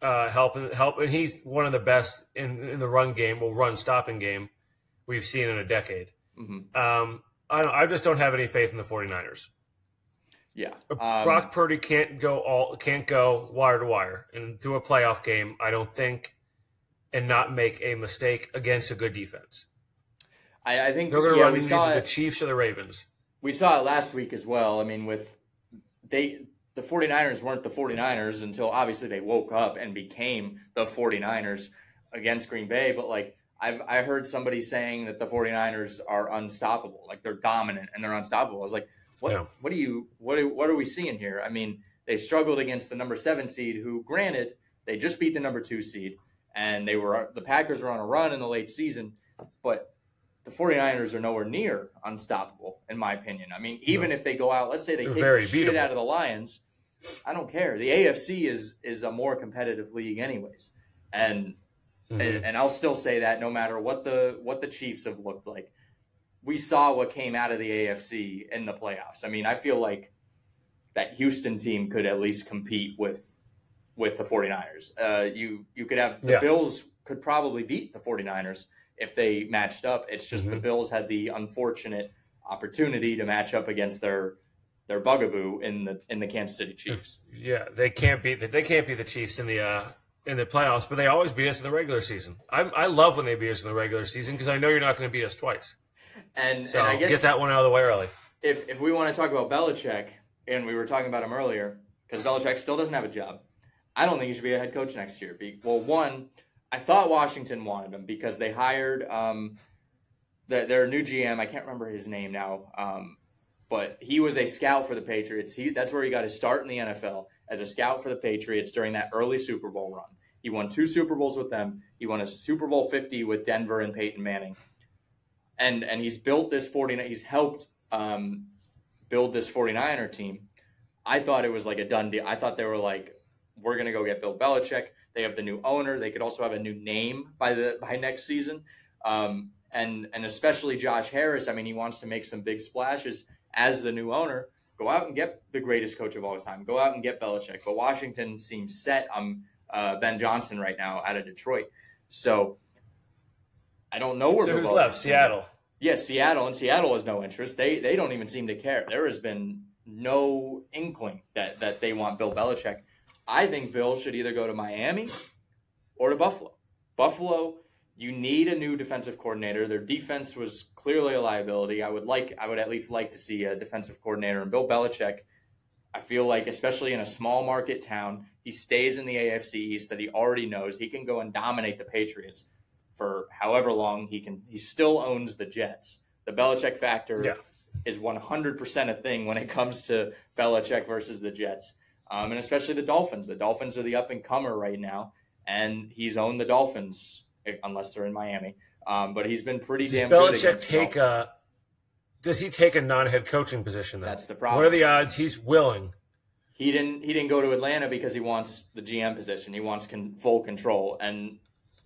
uh, helping, help, and he's one of the best in, in the run game, well, run stopping game we've seen in a decade. Mm-hmm. Um, I, don't, I just don't have any faith in the 49ers. Yeah, um, Brock Purdy can't go all can't go wire to wire and through a playoff game. I don't think, and not make a mistake against a good defense. I, I think they're going to yeah, run we saw the Chiefs or the Ravens. We saw it last week as well. I mean, with they the 49ers weren't the 49ers until obviously they woke up and became the 49ers against Green Bay. But like I've I heard somebody saying that the 49ers are unstoppable, like they're dominant and they're unstoppable. I was like. What yeah. what do you what are, what are we seeing here? I mean, they struggled against the number seven seed, who, granted, they just beat the number two seed, and they were the Packers were on a run in the late season, but the 49ers are nowhere near unstoppable, in my opinion. I mean, even no. if they go out, let's say they They're kick the shit beatable. out of the Lions, I don't care. The A F C is is a more competitive league, anyways, and mm-hmm. and, and I'll still say that no matter what the what the Chiefs have looked like. We saw what came out of the A F C in the playoffs. I mean, I feel like that Houston team could at least compete with with the 49ers. Uh, you you could have the yeah. Bills could probably beat the 49ers if they matched up. It's just mm-hmm. the Bills had the unfortunate opportunity to match up against their their bugaboo in the in the Kansas City Chiefs. Yeah, they can't beat the, they can't beat the Chiefs in the uh, in the playoffs, but they always beat us in the regular season. I, I love when they beat us in the regular season because I know you're not going to beat us twice. And, so, and I guess get that one out of the way early. If if we want to talk about Belichick, and we were talking about him earlier, because Belichick still doesn't have a job, I don't think he should be a head coach next year. Be, well, one, I thought Washington wanted him because they hired um, the, their new G M. I can't remember his name now, um, but he was a scout for the Patriots. He that's where he got his start in the N F L, as a scout for the Patriots during that early Super Bowl run. He won two Super Bowls with them. He won a Super Bowl fifty with Denver and Peyton Manning. And and he's built this 49er, he's helped um, build this 49er team. I thought it was like a done deal. I thought they were like, we're going to go get Bill Belichick. They have the new owner. They could also have a new name by the by next season. Um, and, and especially Josh Harris. I mean, he wants to make some big splashes as the new owner. Go out and get the greatest coach of all time. Go out and get Belichick. But Washington seems set on uh, Ben Johnson right now out of Detroit. So I don't know where. So who's Belichick left? Seattle. Yeah, Seattle, and Seattle has no interest. They they don't even seem to care. There has been no inkling that that they want Bill Belichick. I think Bill should either go to Miami or to Buffalo. Buffalo, you need a new defensive coordinator. Their defense was clearly a liability. I would like, I would at least like to see a defensive coordinator. And Bill Belichick, I feel like, especially in a small market town, he stays in the A F C East that he already knows. He can go and dominate the Patriots for however long he can, he still owns the Jets. The Belichick factor yeah. is one hundred percent a thing when it comes to Belichick versus the Jets, um, and especially the Dolphins. The Dolphins are the up-and-comer right now, and he's owned the Dolphins, unless they're in Miami. Um, but he's been pretty does damn Belichick good take a, Does he take a non-head coaching position, though? That's the problem. What are the odds he's willing? He didn't, he didn't go to Atlanta because he wants the G M position. He wants con, full control. And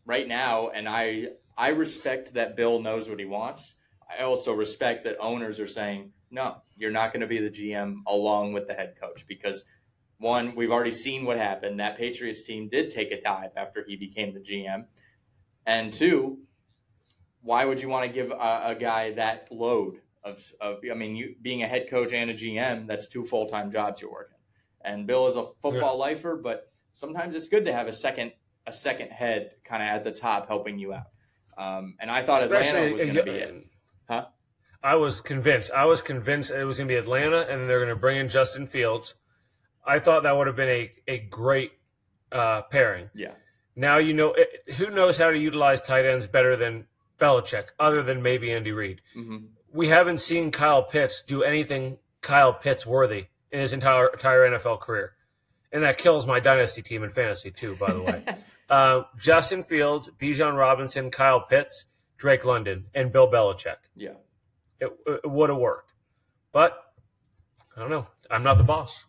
right now, and I I respect that Bill knows what he wants. I also respect that owners are saying, no, you're not going to be the G M along with the head coach because, one, we've already seen what happened. That Patriots team did take a dive after he became the G M. And two, why would you want to give a, a guy that load of, of I mean, you, being a head coach and a G M, that's two full-time jobs you're working. And Bill is a football yeah. lifer, but sometimes it's good to have a second a second head kind of at the top helping you out. Um, and I thought Especially Atlanta was going to be it. Huh? I was convinced. I was convinced it was going to be Atlanta, and then they're going to bring in Justin Fields. I thought that would have been a, a great uh, pairing. Yeah. Now, you know, it, who knows how to utilize tight ends better than Belichick, other than maybe Andy Reid. Mm-hmm. We haven't seen Kyle Pitts do anything Kyle Pitts worthy in his entire, entire N F L career. And that kills my dynasty team in fantasy too, by the way. Uh, Justin Fields, Bijan Robinson, Kyle Pitts, Drake London, and Bill Belichick. Yeah. It, it would have worked. But I don't know. I'm not the boss.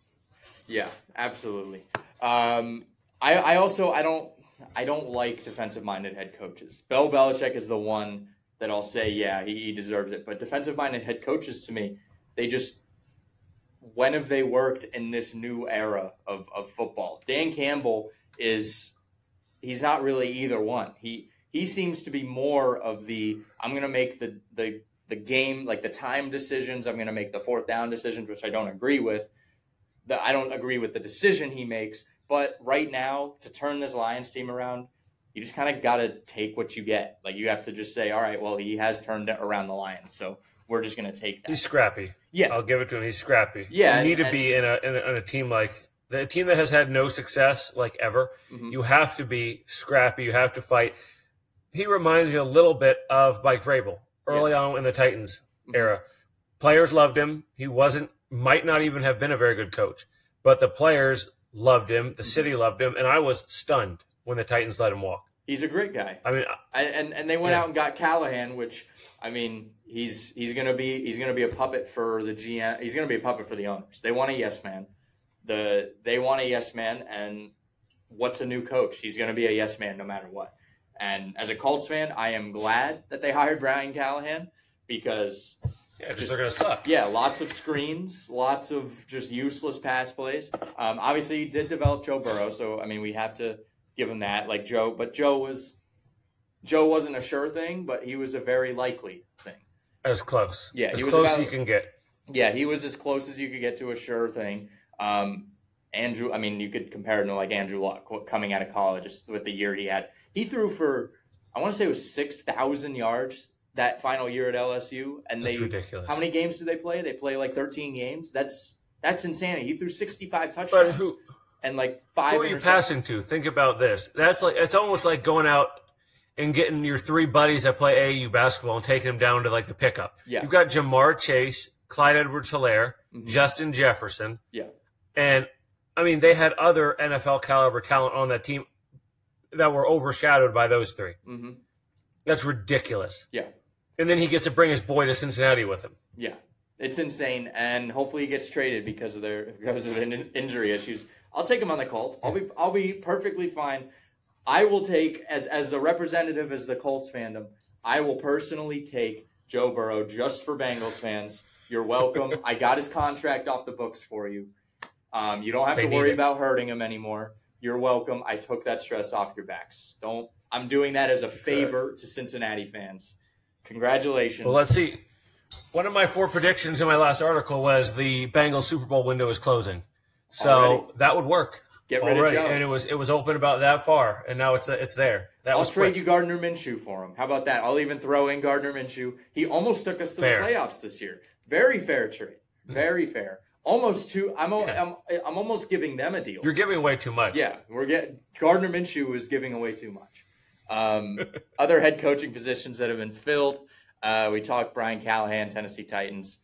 Yeah, absolutely. Um, I, I also I don't I don't like defensive-minded head coaches. Bill Belichick is the one that I'll say, yeah, he, he deserves it. But defensive-minded head coaches to me, They just, when have they worked in this new era of, of football? Dan Campbell is, he's not really either one. He he seems to be more of the, I'm going to make the, the, the game, like the time decisions. I'm going to make the fourth down decisions, which I don't agree with. The, I don't agree with the decision he makes. But right now, to turn this Lions team around, you just kind of got to take what you get. Like, you have to just say, all right, well, he has turned around the Lions, so we're just going to take that. He's scrappy. Yeah. I'll give it to him. He's scrappy. Yeah. You and, need to and, be in a, in a in a team like the team that has had no success, like, ever. Mm-hmm. You have to be scrappy. You have to fight. He reminds me a little bit of Mike Vrabel early yeah. on in the Titans mm-hmm. era. Players loved him. He wasn't, might not even have been a very good coach, but the players loved him. The mm-hmm. city loved him. And I was stunned when the Titans let him walk. He's a great guy. I mean, I, and and they went yeah. out and got Callahan, which, I mean, he's he's gonna be he's gonna be a puppet for the G M. He's gonna be a puppet for the owners. They want a yes man. The they want a yes man, and what's a new coach? He's gonna be a yes man no matter what. And as a Colts fan, I am glad that they hired Brian Callahan because yeah, just, they're gonna suck. Yeah, lots of screens, lots of just useless pass plays. Um, obviously, he did develop Joe Burrow, so I mean, we have to give him that, like Joe, but Joe was, Joe wasn't a sure thing, but he was a very likely thing. As close, yeah, as he was close about, as you can get. Yeah, he was as close as you could get to a sure thing. Um, Andrew, I mean, you could compare him to like Andrew Luck coming out of college, just with the year he had. He threw for, I want to say it was six thousand yards that final year at L S U, and that's they ridiculous. How many games do they play? They play like thirteen games. That's that's insanity. He threw sixty-five touchdowns. But who? And like five. Who are you passing to? Think about this. That's like it's almost like going out and getting your three buddies that play A A U basketball and taking them down to like the pickup. Yeah. You've got Jamar Chase, Clyde Edwards-Hilaire, mm-hmm. Justin Jefferson. Yeah. And I mean, they had other N F L caliber talent on that team that were overshadowed by those three. Mm-hmm. That's ridiculous. Yeah. And then he gets to bring his boy to Cincinnati with him. Yeah, it's insane. And hopefully he gets traded because of their because of in- injury issues. I'll take him on the Colts. I'll be I'll be perfectly fine. I will take, as as a representative as the Colts fandom, I will personally take Joe Burrow just for Bengals fans. You're welcome. I got his contract off the books for you. Um, you don't have they to worry about hurting him anymore. You're welcome. I took that stress off your backs. Don't. I'm doing that as a favor sure. to Cincinnati fans. Congratulations. Well, let's see. One of my four predictions in my last article was the Bengals Super Bowl window is closing. So already. That would work. Get rid already. Of Joe. And it was it was open about that far, and now it's it's there. That I'll was trade quick. You Gardner Minshew for him. How about that? I'll even throw in Gardner Minshew. He almost took us to fair. The playoffs this year. Very fair trade. Very mm-hmm. fair. Almost too. I'm, yeah. I'm I'm almost giving them a deal. You're giving away too much. Yeah, we're getting Gardner Minshew is giving away too much. Um, other head coaching positions that have been filled. Uh, we talked Brian Callahan, Tennessee Titans.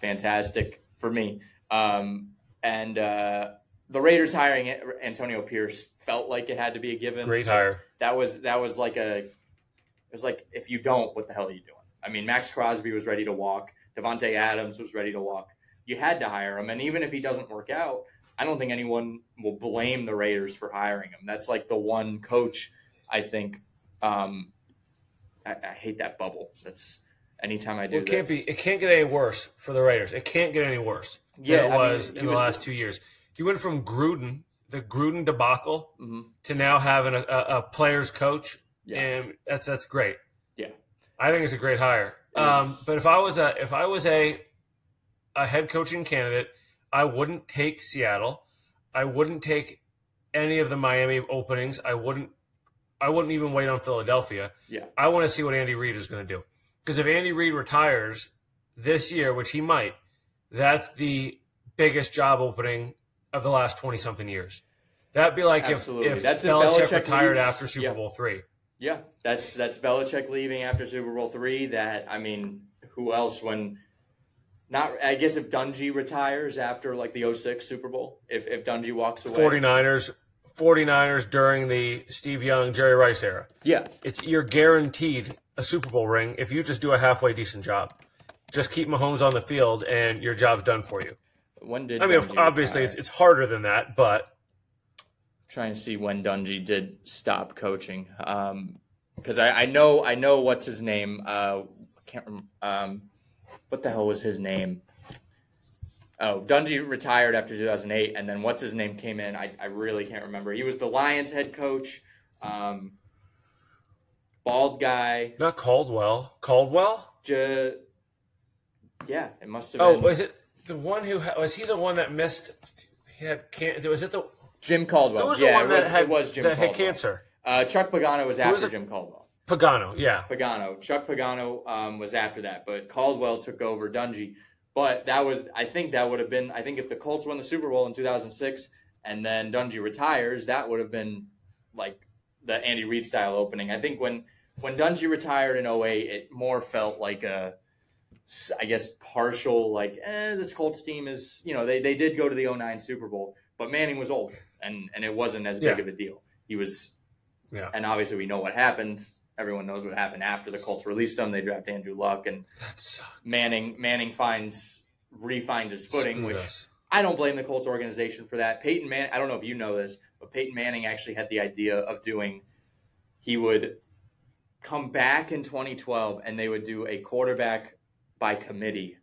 Fantastic for me. Um, And uh, the Raiders hiring Antonio Pierce felt like it had to be a given. Great hire. That was that was like a, it was like, if you don't, what the hell are you doing? I mean, Max Crosby was ready to walk. Devontae Adams was ready to walk. You had to hire him. And even if he doesn't work out, I don't think anyone will blame the Raiders for hiring him. That's like the one coach, I think. Um, I, I hate that bubble. That's anytime I do well, it can't this. Be, it can't get any worse for the Raiders. It can't get any worse. Yeah, it was I mean, in was the last the, two years. You went from Gruden, the Gruden debacle, mm-hmm. to now having a, a, a player's coach, yeah. and that's that's great. Yeah, I think it's a great hire. Was, um, but if I was a if I was a a head coaching candidate, I wouldn't take Seattle. I wouldn't take any of the Miami openings. I wouldn't. I wouldn't even wait on Philadelphia. Yeah, I want to see what Andy Reid is going to do, because if Andy Reid retires this year, which he might. That's the biggest job opening of the last twenty-something years. That'd be like Absolutely. if, if that's Belichick, Belichick retired leaves. after Super yeah. Bowl three. Yeah, that's that's Belichick leaving after Super Bowl three. That, I mean, who else when – not? I guess if Dungy retires after, like, the oh six Super Bowl, if, if Dungy walks away. 49ers, 49ers during the Steve Young, Jerry Rice era. Yeah. It's, you're guaranteed a Super Bowl ring if you just do a halfway decent job. Just keep Mahomes on the field, and your job's done for you. When did I mean, Dungy obviously, it's, it's harder than that, but... Trying to see when Dungy did stop coaching. Because um, I, I know I know what's his name. Uh, can't remember. Um, what the hell was his name? Oh, Dungy retired after two thousand eight, and then what's his name came in. I, I really can't remember. He was the Lions head coach. Um, bald guy. Not Caldwell. Caldwell? J- yeah, it must have oh, been. Oh, was it the one who – was he the one that missed – He had cancer. Was it the – Jim Caldwell. Who was yeah, the one it was, that had, it was Jim that Caldwell. had cancer? Uh, Chuck Pagano was after was Jim Caldwell. Pagano, yeah. Pagano. Chuck Pagano um, was after that, but Caldwell took over Dungy. But that was, I think that would have been, I think if the Colts won the Super Bowl in two thousand six and then Dungy retires, that would have been like the Andy Reid style opening. I think when, when Dungy retired in oh eight, it more felt like a, I guess, partial, like, eh, this Colts team is, you know, they, they did go to the oh nine Super Bowl, but Manning was old and, and it wasn't as big yeah. of a deal. He was, yeah. and obviously we know what happened. Everyone knows what happened after the Colts released him. They draft Andrew Luck, and Manning Manning finds refines his footing, Screw which us. I don't blame the Colts organization for that. Peyton Manning, I don't know if you know this, but Peyton Manning actually had the idea of doing, he would come back in twenty twelve, and they would do a quarterback by committee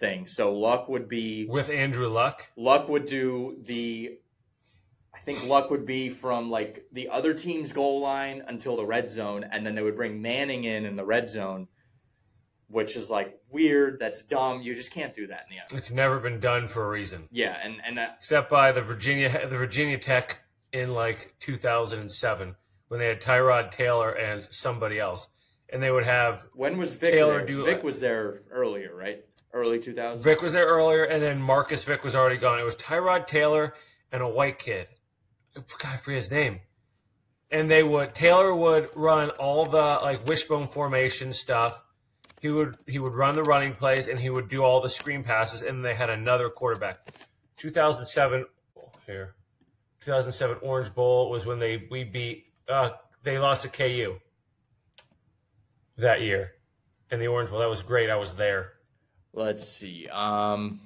thing. So Luck would be... With Andrew Luck? Luck would do the... I think Luck would be from like the other team's goal line until the red zone, and then they would bring Manning in in the red zone, which is like weird. That's dumb. You just can't do that in the N F L. It's never been done for a reason. Yeah, and and that, except by the Virginia the Virginia Tech in like two thousand seven when they had Tyrod Taylor and somebody else, and they would have when was Vic Taylor there? do Vic was there earlier, right? Early two thousands. Vic was there earlier, and then Marcus Vick was already gone. It was Tyrod Taylor and a white kid. God, I forget his name. And they would Taylor would run all the like wishbone formation stuff. He would he would run the running plays, and he would do all the screen passes. And they had another quarterback. two thousand seven here, two thousand seven Orange Bowl was when they we beat. Uh, they lost to K U that year in the Orange Bowl. That was great. I was there. Let's see. Um,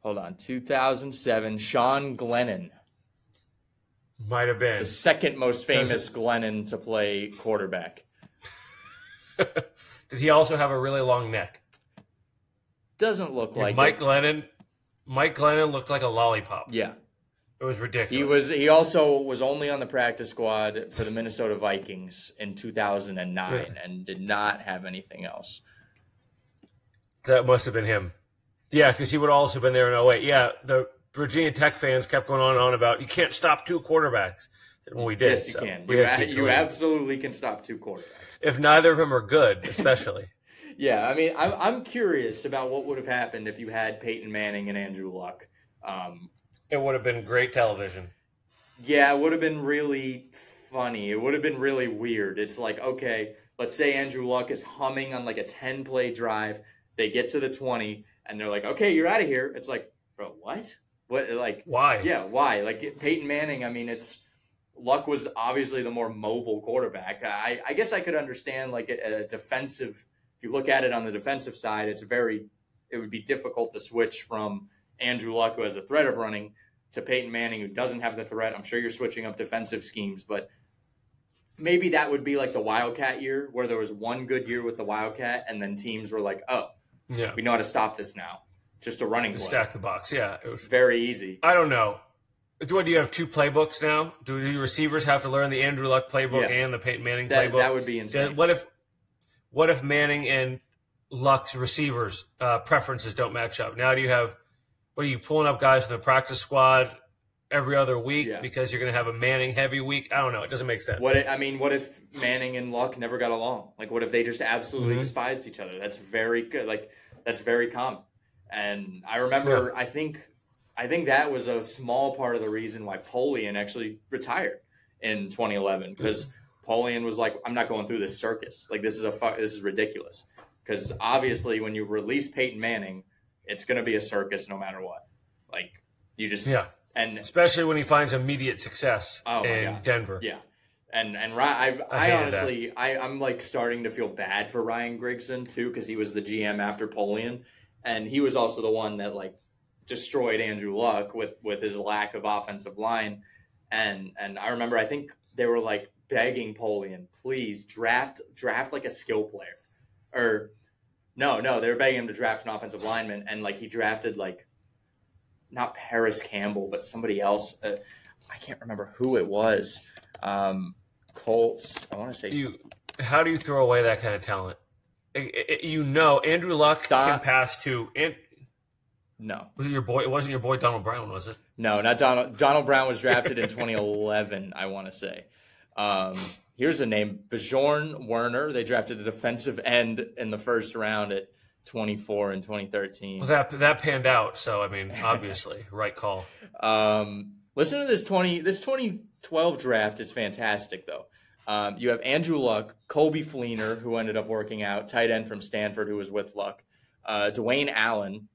hold on. two thousand seven Sean Glennon. Might have been. The second most famous Glennon to play quarterback. Did he also have a really long neck? Doesn't look yeah, like Mike it. Glennon. Mike Glennon looked like a lollipop. Yeah. It was ridiculous. He was. He also was only on the practice squad for the Minnesota Vikings in two thousand nine yeah. and did not have anything else. That must have been him. Yeah, because he would also have been there in oh eight. Yeah, the... Virginia Tech fans kept going on and on about you can't stop two quarterbacks. Well, we did. Yes, you so can. We you a, you absolutely can stop two quarterbacks. If neither of them are good, especially. yeah, I mean, I'm, I'm curious about what would have happened if you had Peyton Manning and Andrew Luck. Um, it would have been great television. Yeah, it would have been really funny. It would have been really weird. It's like, okay, let's say Andrew Luck is humming on like a ten-play drive. They get to the twenty, and they're like, okay, you're out of here. It's like, bro, what? What, like why? Yeah, why? Like Peyton Manning. I mean, it's Luck was obviously the more mobile quarterback. I, I guess I could understand like a, a defensive. If you look at it on the defensive side, it's very. It would be difficult to switch from Andrew Luck, who has the threat of running, to Peyton Manning, who doesn't have the threat. I'm sure you're switching up defensive schemes, but maybe that would be like the Wildcat year, where there was one good year with the Wildcat, and then teams were like, oh, yeah, we know how to stop this now. Just a running play. Stack the box, yeah. It was very easy. I don't know. Do, do you have two playbooks now? Do the receivers have to learn the Andrew Luck playbook yeah. and the Peyton Manning that, playbook? That would be insane. Then what if, what if Manning and Luck's receivers uh, preferences don't match up? Now do you have, what are you pulling up guys from the practice squad every other week yeah. because you're going to have a Manning heavy week? I don't know. It doesn't make sense. What if, I mean, what if Manning and Luck never got along? Like, what if they just absolutely mm-hmm. despised each other? That's very good. Like, that's very common. And I remember, yeah. I think, I think that was a small part of the reason why Polian actually retired in twenty eleven because mm-hmm. Polian was like, "I'm not going through this circus. Like this is a fu- this is ridiculous." Because obviously, when you release Peyton Manning, it's going to be a circus no matter what. Like you just yeah, and especially when he finds immediate success oh in God. Denver. Yeah, and and I've, I, I honestly, that. I I'm like starting to feel bad for Ryan Grigson too because he was the G M after Polian. And he was also the one that like destroyed Andrew Luck with, with his lack of offensive line. And and I remember I think they were like begging Polian, please draft draft like a skill player. Or no, no, they were begging him to draft an offensive lineman and like he drafted like not Paris Campbell, but somebody else. Uh, I can't remember who it was. Um, Colts. I want to say. You, how do you throw away that kind of talent? It, it, you know, Andrew Luck Don, can pass to. And, no, was it your boy? It wasn't your boy Donald Brown, was it? No, not Donald. Donald Brown was drafted in twenty eleven. I want to say. Um, here's a name: Bjorn Werner. They drafted a defensive end in the first round at twenty-four in twenty thirteen. Well, that that panned out. So I mean, obviously, right call. Um, listen to this twenty this twenty twelve draft is fantastic though. Um, you have Andrew Luck, Colby Fleener, who ended up working out, tight end from Stanford, who was with Luck, uh, Dwayne Allen,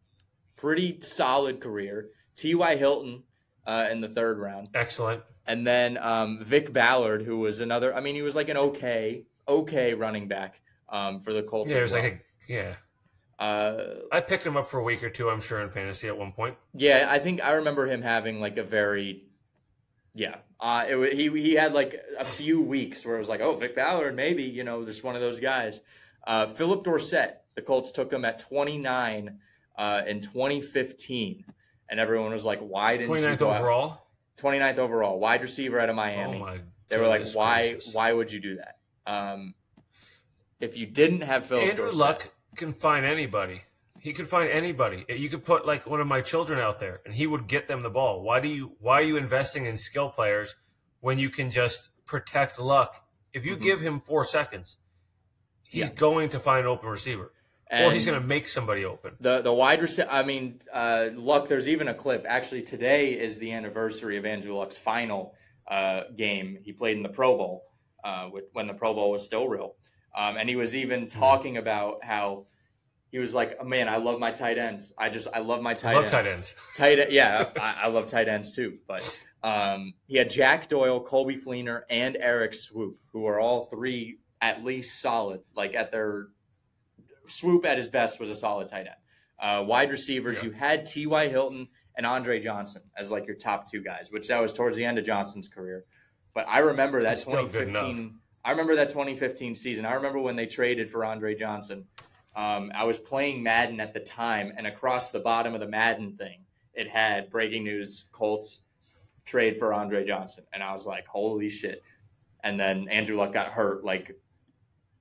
pretty solid career, T Y Hilton uh, in the third round, excellent, and then um, Vic Ballard, who was another. I mean, he was like an okay, okay running back um, for the Colts. Yeah, it was well. like a, yeah. Uh, I picked him up for a week or two, I'm sure, in fantasy at one point. Yeah, I think I remember him having like a very, yeah, uh, it, he he had like a few weeks where it was like, oh, Vic Ballard, maybe, you know, just one of those guys. Uh, Philip Dorsett, the Colts took him at twenty-nine uh, in twenty fifteen, and everyone was like, why didn't you go overall? Out? twenty-ninth overall, wide receiver out of Miami. Oh my they were like, why, gracious. why would you do that? Um, if you didn't have Philip Dorsett. Andrew Luck can find anybody. He could find anybody. You could put like one of my children out there and he would get them the ball. Why do you why are you investing in skill players when you can just protect Luck? If you mm-hmm. give him four seconds, he's yeah. going to find an open receiver. And or he's going to make somebody open. The the wide receiver, I mean, uh, Luck, there's even a clip. Actually, today is the anniversary of Andrew Luck's final uh, game. He played in the Pro Bowl uh, with, when the Pro Bowl was still real. Um, and he was even talking mm-hmm. about how he was like, oh, man, I love my tight ends. I just, I love my tight love ends. Tight ends. Tight, yeah, I, I love tight ends too. But um, he had Jack Doyle, Colby Fleener, and Eric Swoop, who are all three at least solid, like at their... Swoop at his best was a solid tight end. Uh, wide receivers, yeah. you had T Y Hilton and Andre Johnson as like your top two guys, which that was towards the end of Johnson's career. But I remember that twenty fifteen. I remember that twenty fifteen season. I remember when they traded for Andre Johnson. Um, I was playing Madden at the time, and across the bottom of the Madden thing, it had breaking news: Colts trade for Andre Johnson, and I was like, holy shit! And then Andrew Luck got hurt, like.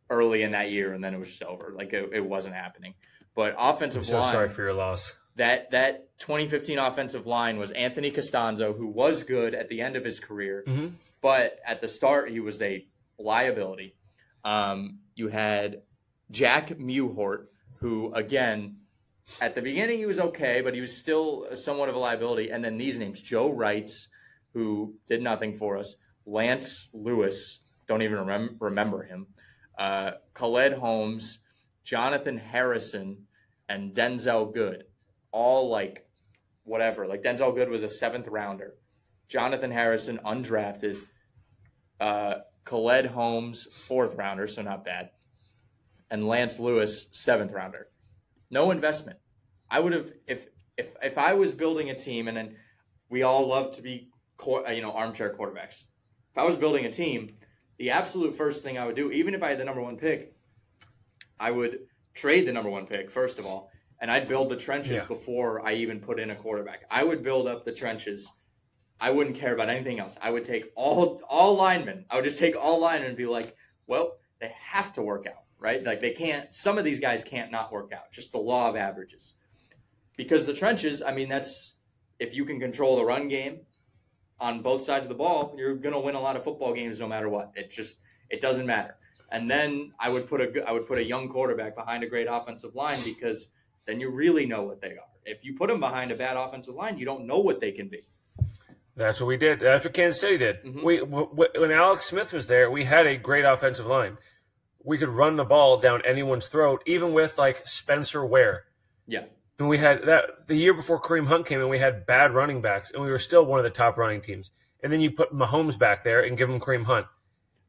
early in that year, and then it was just over. Like it, it wasn't happening. But offensive I'm so line. Sorry for your loss. That that twenty fifteen offensive line was Anthony Costanzo, who was good at the end of his career, mm-hmm. but at the start he was a liability. Um, you had Jack Muhort, who again at the beginning he was okay, but he was still somewhat of a liability. And then these names: Joe Wrights, who did nothing for us; Lance Lewis, don't even rem- remember him. Uh, Khaled Holmes, Jonathan Harrison, and Denzel Good, all like whatever. Like Denzel Good was a seventh rounder. Jonathan Harrison, undrafted. Uh, Khaled Holmes, fourth rounder, so not bad. And Lance Lewis, seventh rounder. No investment. I would have, if if if I was building a team, and then we all love to be, you know, armchair quarterbacks. If I was building a team, the absolute first thing I would do, even if I had the number one pick, I would trade the number one pick, first of all, and I'd build the trenches yeah. before I even put in a quarterback. I would build up the trenches. I wouldn't care about anything else. I would take all all linemen. I would just take all linemen and be like, well, they have to work out, right? Like they can't, some of these guys can't not work out, just the law of averages. Because the trenches, I mean, that's, if you can control the run game, on both sides of the ball, you're going to win a lot of football games no matter what. It just it doesn't matter. And then I would put a I would put a young quarterback behind a great offensive line, because then you really know what they are. If you put them behind a bad offensive line, you don't know what they can be. That's what we did. That's what Kansas City did. Mm-hmm. We when Alex Smith was there, we had a great offensive line. We could run the ball down anyone's throat, even with like Spencer Ware. Yeah. And we had that the year before Kareem Hunt came in, we had bad running backs, and we were still one of the top running teams. And then you put Mahomes back there and give him Kareem Hunt,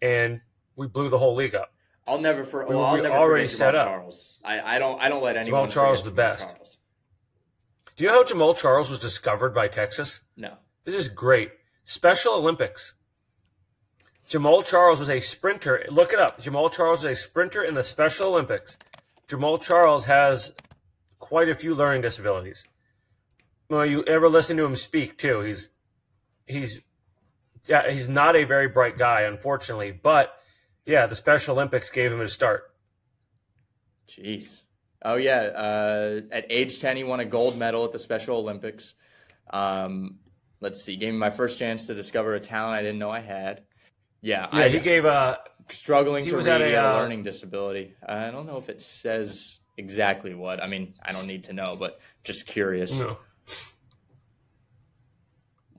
and we blew the whole league up. I'll never for we, well, I'll we never already set up. Charles. I, I don't I don't let anyone. Jamal Charles the Jamal best. Charles. Do you know how Jamal Charles was discovered by Texas? No, this is great. Special Olympics. Jamal Charles was a sprinter. Look it up. Jamal Charles is a sprinter in the Special Olympics. Jamal Charles has quite a few learning disabilities. Well, you ever listen to him speak too? He's he's yeah, he's not a very bright guy, unfortunately. But yeah, the Special Olympics gave him his start. Jeez. Oh yeah. Uh, at age ten, he won a gold medal at the Special Olympics. Um, let's see. Gave me my first chance to discover a talent I didn't know I had. Yeah. Yeah. I, he gave a struggling to read a, a learning uh, disability. I don't know if it says exactly what. I mean, I don't need to know, but just curious. No.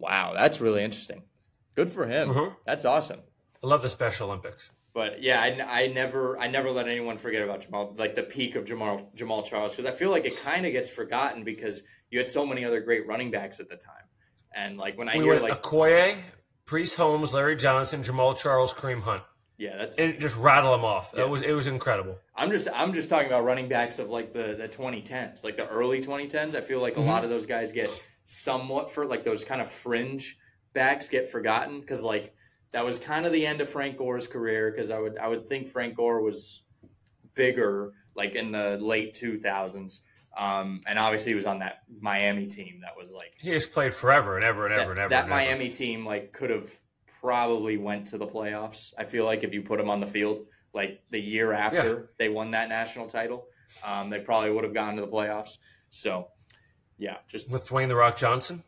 Wow, that's really interesting. Good for him. Mm-hmm. That's awesome. I love the Special Olympics. But yeah, I, I never, I never let anyone forget about Jamal, like the peak of Jamal, Jamal Charles, because I feel like it kind of gets forgotten because you had so many other great running backs at the time. And like when I we hear like Okoye, Priest Holmes, Larry Johnson, Jamal Charles, Kareem Hunt. Yeah, that's and just rattle them off. Yeah. It was it was incredible. I'm just I'm just talking about running backs of like the the twenty tens, like the early twenty tens. I feel like mm-hmm. a lot of those guys get somewhat for like those kind of fringe backs get forgotten because like that was kind of the end of Frank Gore's career because I would I would think Frank Gore was bigger like in the late two thousands. Um, and obviously he was on that Miami team that was like he has played forever and ever and ever that, and ever. That and Miami ever. team like could have probably went to the playoffs. I feel like if you put them on the field, like the year after yeah. they won that national title, um, they probably would have gone to the playoffs. So, yeah, just with Dwayne The Rock Johnson.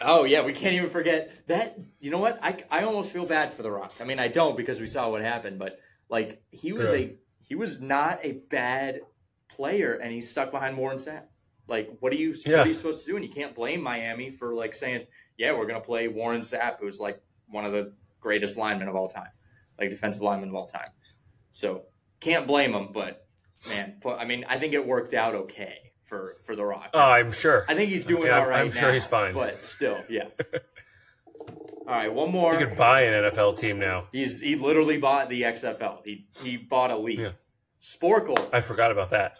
Oh yeah, we can't even forget that. You know what? I, I almost feel bad for The Rock. I mean, I don't because we saw what happened, but like he was yeah. a he was not a bad player, and he's stuck behind Warren Sapp. Like, what are you yeah. what are you supposed to do? And you can't blame Miami for like saying, yeah, we're gonna play Warren Sapp, who's like one of the greatest linemen of all time, like defensive linemen of all time. So can't blame him, but man, I mean, I think it worked out okay for, for The Rock. Oh, I'm sure. I think he's doing yeah, all right I'm now, sure he's fine. But still, yeah. All right, one more. You could buy an N F L team now. He's He literally bought the X F L. He he bought a league. Yeah. Sporkle. I forgot about that.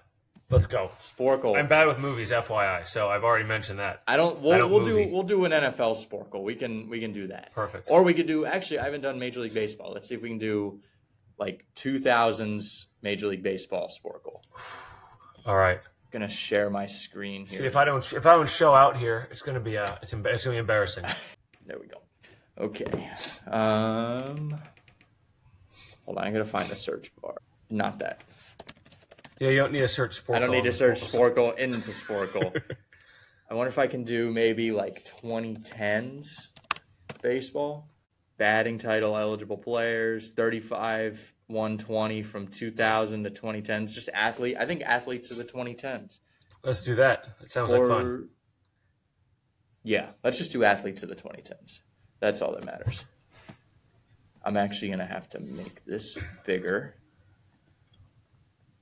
Let's go. Sporkle. I'm bad with movies, F Y I, so I've already mentioned that. I don't we'll I don't we'll movie. do we'll do an N F L Sporkle. We can we can do that. Perfect. Or we could do actually I haven't done Major League Baseball. Let's see if we can do like two thousands Major League Baseball Sporkle. All right. I'm gonna share my screen here. See if I don't if I don't show out here, it's gonna be uh it's, it's gonna be embarrassing. There we go. Okay. Um hold on, I'm gonna find the search bar. Not that. Yeah, you don't need to search Sporkle. I don't need to search Sporkle into Sporkle. I wonder if I can do maybe like twenty tens baseball. Batting title eligible players, thirty-five, one twenty from two thousand to twenty tens. Just athlete. I think athletes of the twenty tens. Let's do that. It sounds or, like fun. Yeah, let's just do athletes of the twenty tens. That's all that matters. I'm actually going to have to make this bigger.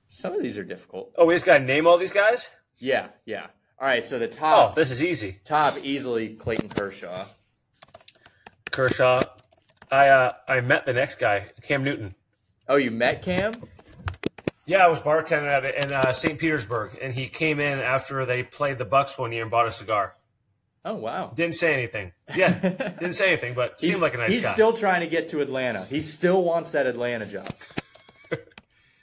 Some of these are difficult. Oh, we just got to name all these guys? Yeah, yeah. All right, so the top. Oh, this is easy. Top, easily, Clayton Kershaw. Kershaw. I uh, I met the next guy, Cam Newton. Oh, you met Cam? Yeah, I was bartending at in uh, Saint Petersburg, and he came in after they played the Bucks one year and bought a cigar. Oh, wow. Didn't say anything. Yeah, didn't say anything, but he's, seemed like a nice he's guy. He's still trying to get to Atlanta. He still wants that Atlanta job.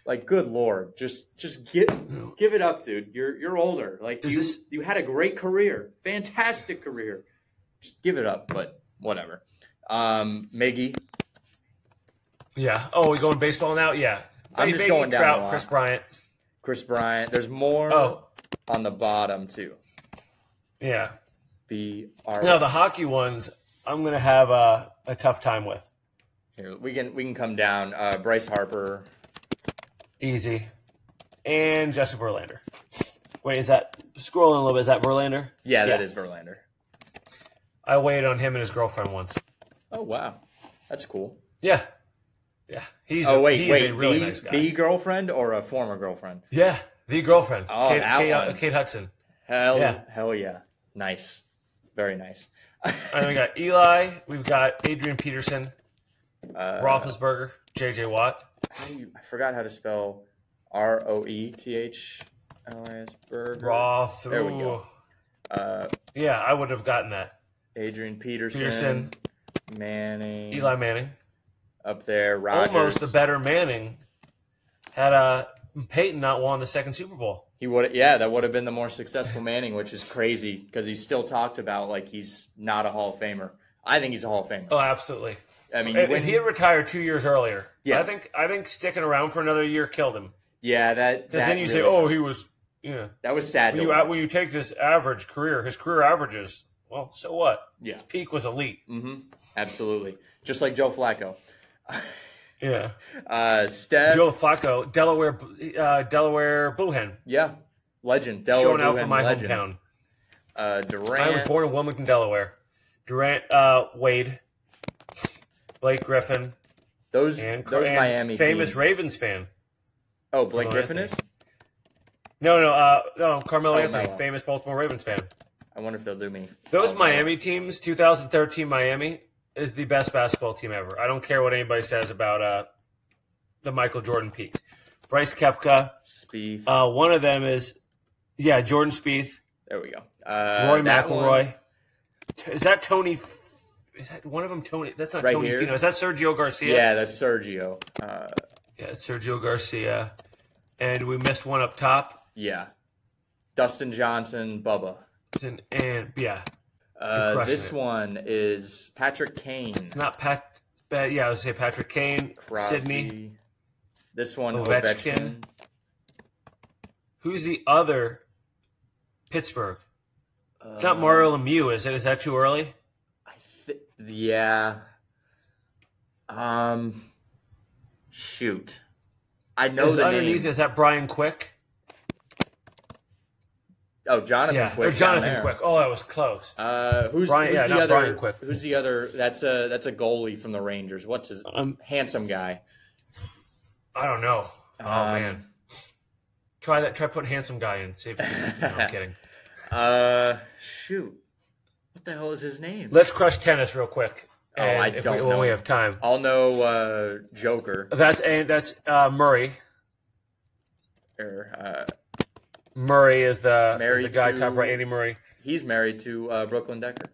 Like, good Lord, just just get, give it up, dude. You're you're older. Like, Is you, this... you had a great career, fantastic career. Just give it up, but whatever. Um, Miggy. Yeah. Oh, we going baseball now? Yeah. I'm hey, just Miggy, going down Trout, Chris Bryant. Chris Bryant. There's more oh. on the bottom, too. Yeah. B R No, the hockey ones, I'm going to have uh, a tough time with. Here, we can, we can come down. Uh, Bryce Harper. Easy. And Justin Verlander. Wait, is that scrolling a little bit? Is that Verlander? Yeah, that yeah. is Verlander. I waited on him and his girlfriend once. Oh, wow. That's cool. Yeah. Yeah. He's oh, wait, a, he's wait, a really the, nice guy. The girlfriend or a former girlfriend? Yeah, the girlfriend. Oh, Kate, that Kate, one. Kate Hudson. Hell yeah. Hell yeah. Nice. Very nice. And we got Eli. We've got Adrian Peterson. Uh, Roethlisberger. J J Watt. I forgot how to spell R O E T H L I S Berger. Roth. There we go. Uh, yeah, I would have gotten that. Adrian Peterson, Peterson. Manning, Eli Manning, up there. Rodgers. Almost the better Manning had a uh, Peyton not won the second Super Bowl. He would, yeah, that would have been the more successful Manning, which is crazy because he's still talked about like he's not a Hall of Famer. I think he's a Hall of Famer. Oh, absolutely. I mean, and, when, and he had retired two years earlier. Yeah, I think I think sticking around for another year killed him. Yeah, that because then you really, say, oh, he was. Yeah, that was sad. When you, when you take this average career, his career averages. Well, so what? Yeah, his peak was elite. Mm-hmm. Absolutely, just like Joe Flacco. Yeah, uh, Steph, Joe Flacco, Delaware, uh, Delaware Blue Hen. Yeah, legend. Delaware Blue Hen, showing out for my legend. Hometown. Uh, Durant. I was born in Wilmington, Delaware. Durant, uh, Wade, Blake Griffin. Those and, those and Miami famous teams. Ravens fan. Oh, Blake Carmelo Griffin Anthony. Is? No, no, uh, no. Carmelo oh, Anthony, no. Famous Baltimore Ravens fan. I wonder if they'll do me. Those oh, Miami no. teams, two thousand thirteen Miami. Is the best basketball team ever. I don't care what anybody says about uh, the Michael Jordan peaks. Bryce Koepka. Spieth. Uh, one of them is, yeah, Jordan Spieth. There we go. Uh, Rory McIlroy. Is that Tony? Is that one of them? Tony? That's not right Tony Fino. Is that Sergio Garcia? Yeah, that's Sergio. Uh, yeah, it's Sergio Garcia. And we missed one up top. Yeah. Dustin Johnson, Bubba. And, and yeah. Uh, this it. one is Patrick Kane. It's not Pat. Uh, yeah, I would say Patrick Kane. Crosby. Sydney. This one, Ovechkin. Ovechkin. Who's the other? Pittsburgh. Uh, it's not Mario Lemieux, is it? Is that too early? I th yeah. Um. Shoot. I know is the underneath, name. Is that Brian Quick? Oh, Jonathan yeah, Quick. Or Jonathan Quick. Oh, that was close. Uh, who's Brian, who's yeah, the not other? Brian Quick. Who's the other? That's a that's a goalie from the Rangers. What's his um, handsome guy? I don't know. Oh um, man, try that. Try putting handsome guy in. See if you can, no, I'm kidding. Uh, shoot, what the hell is his name? Let's crush tennis real quick. Oh, and I if don't we, know. When we have time, I'll know. Uh, Joker. That's and that's uh, Murray. Or. Uh, Murray is the, is the guy, to, top right, Andy Murray. He's married to uh, Brooklyn Decker.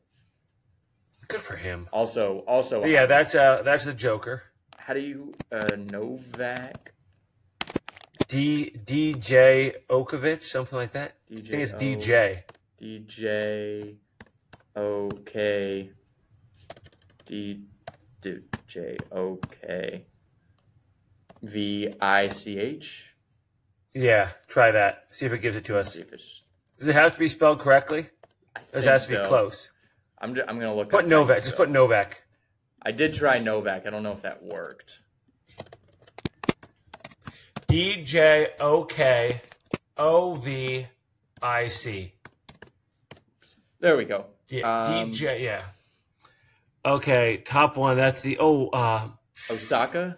Good for him. Also, also. Yeah, that's uh, that's the Joker. How do you uh, Novak? D DJ Okovic, something like that. D J I think it's D J. O, D J OK. D DJ OK. V I C H. Yeah, try that. See if it gives it to us. Does it have to be spelled correctly? Does it have to so. be close? I'm just, I'm going to look put up. Put Novak. Things, just so. put Novak. I did try Novak. I don't know if that worked. D J O K O V I C. There we go. Yeah, um, D J, yeah. Okay, top one. That's the, oh. Uh, Osaka?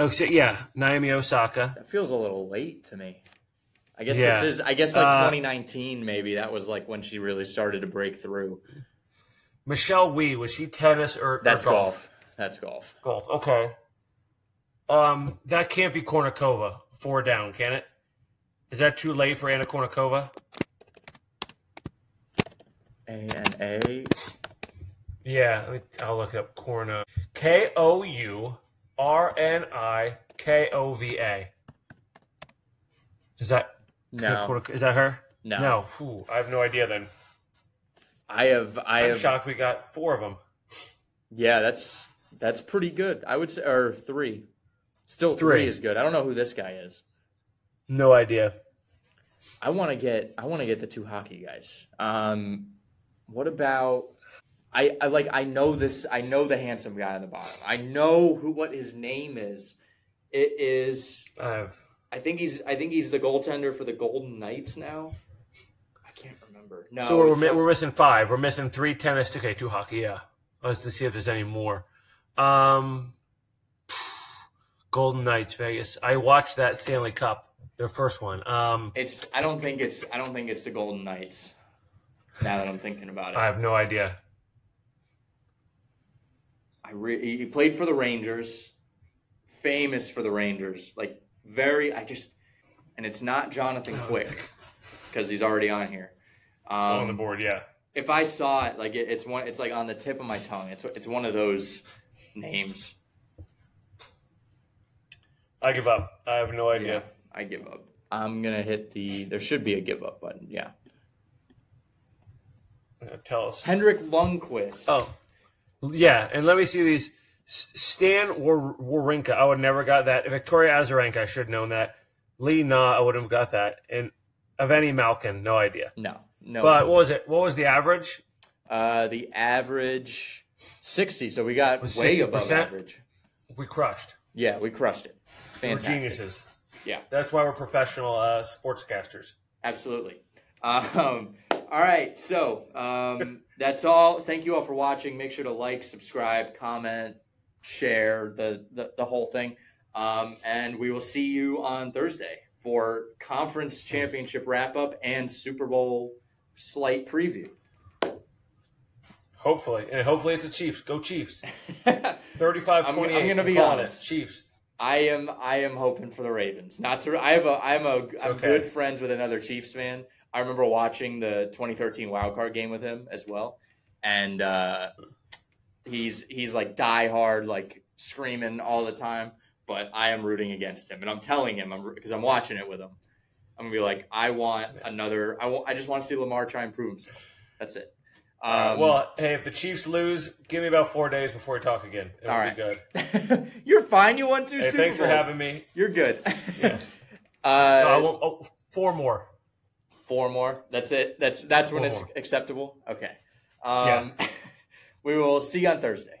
Oh so, yeah, Naomi Osaka. That feels a little late to me. I guess yeah. this is. I guess like uh, twenty nineteen, maybe that was like when she really started to break through. Michelle Wee, was she tennis or that's or golf? golf? That's golf. Golf. Okay. Um, that can't be Kournikova. Four down, can it? Is that too late for Anna Kournikova? A and A. Yeah, let me, I'll look it up. Kournikova. K O U. R N I K O V A. Is that no? Is that her? No. No. Ooh, I have no idea. Then. I have. I I'm have, shocked. We got four of them. Yeah, that's that's pretty good. I would say, or three. Still three, three is good. I don't know who this guy is. No idea. I want to get. I want to get the two hockey guys. Um, what about? I, I like I know this I know the handsome guy on the bottom. I know who what his name is. It is I've I think he's I think he's the goaltender for the Golden Knights now. I can't remember. No. So we're we're, we're missing five. We're missing three tennis, okay, two hockey, yeah. Let's see if there's any more. Um Golden Knights, Vegas. I watched that Stanley Cup, their first one. Um It's I don't think it's I don't think it's the Golden Knights. Now that I'm thinking about it. I have no idea. I re he played for the Rangers, famous for the Rangers, like very. I just, and it's not Jonathan Quick because he's already on here, um, on the board. Yeah. If I saw it, like it, it's one, it's like on the tip of my tongue. It's it's one of those names. I give up. I have no idea. Yeah, I give up. I'm going to hit the, there should be a give up button. Yeah. Tell us. Henrik Lundqvist. Oh, yeah. And let me see these. Stan Wawrinka. I would never got that. Victoria Azarenka. I should have known that. Lee Na. I wouldn't have got that. And Evgeny Malkin. No idea. No. No. But idea. What was it? What was the average? Uh, the average sixty. So we got way above average. We crushed. Yeah, we crushed it. Fantastic. We're geniuses. Yeah. That's why we're professional uh, sportscasters. Absolutely. Um, all right. So um, that's all. Thank you all for watching. Make sure to like, subscribe, comment, share, the, the, the whole thing. Um, and we will see you on Thursday for conference championship wrap-up and Super Bowl slight preview. Hopefully. And hopefully it's the Chiefs. Go Chiefs. thirty-five twenty-eight. I'm, I'm going to be honest. It. Chiefs. I am I am hoping for the Ravens. Not to I have a I'm a it's I'm okay. good friends with another Chiefs fan. I remember watching the twenty thirteen wild card game with him as well. And uh, he's he's like diehard, like screaming all the time, but I am rooting against him. And I'm telling him I'm because I'm watching it with him. I'm going to be like, I want another I want I just want to see Lamar try and prove himself. That's it. Um, uh, well, hey, if the Chiefs lose, give me about four days before we talk again. It'll all right. be good. You're fine. You won two hey, Super Bowls. Thanks for having me. You're good. Yeah. uh, no, I won't, oh, four more. Four more. That's it. That's that's four when it's more. acceptable. Okay. Um, yeah. We will see you on Thursday.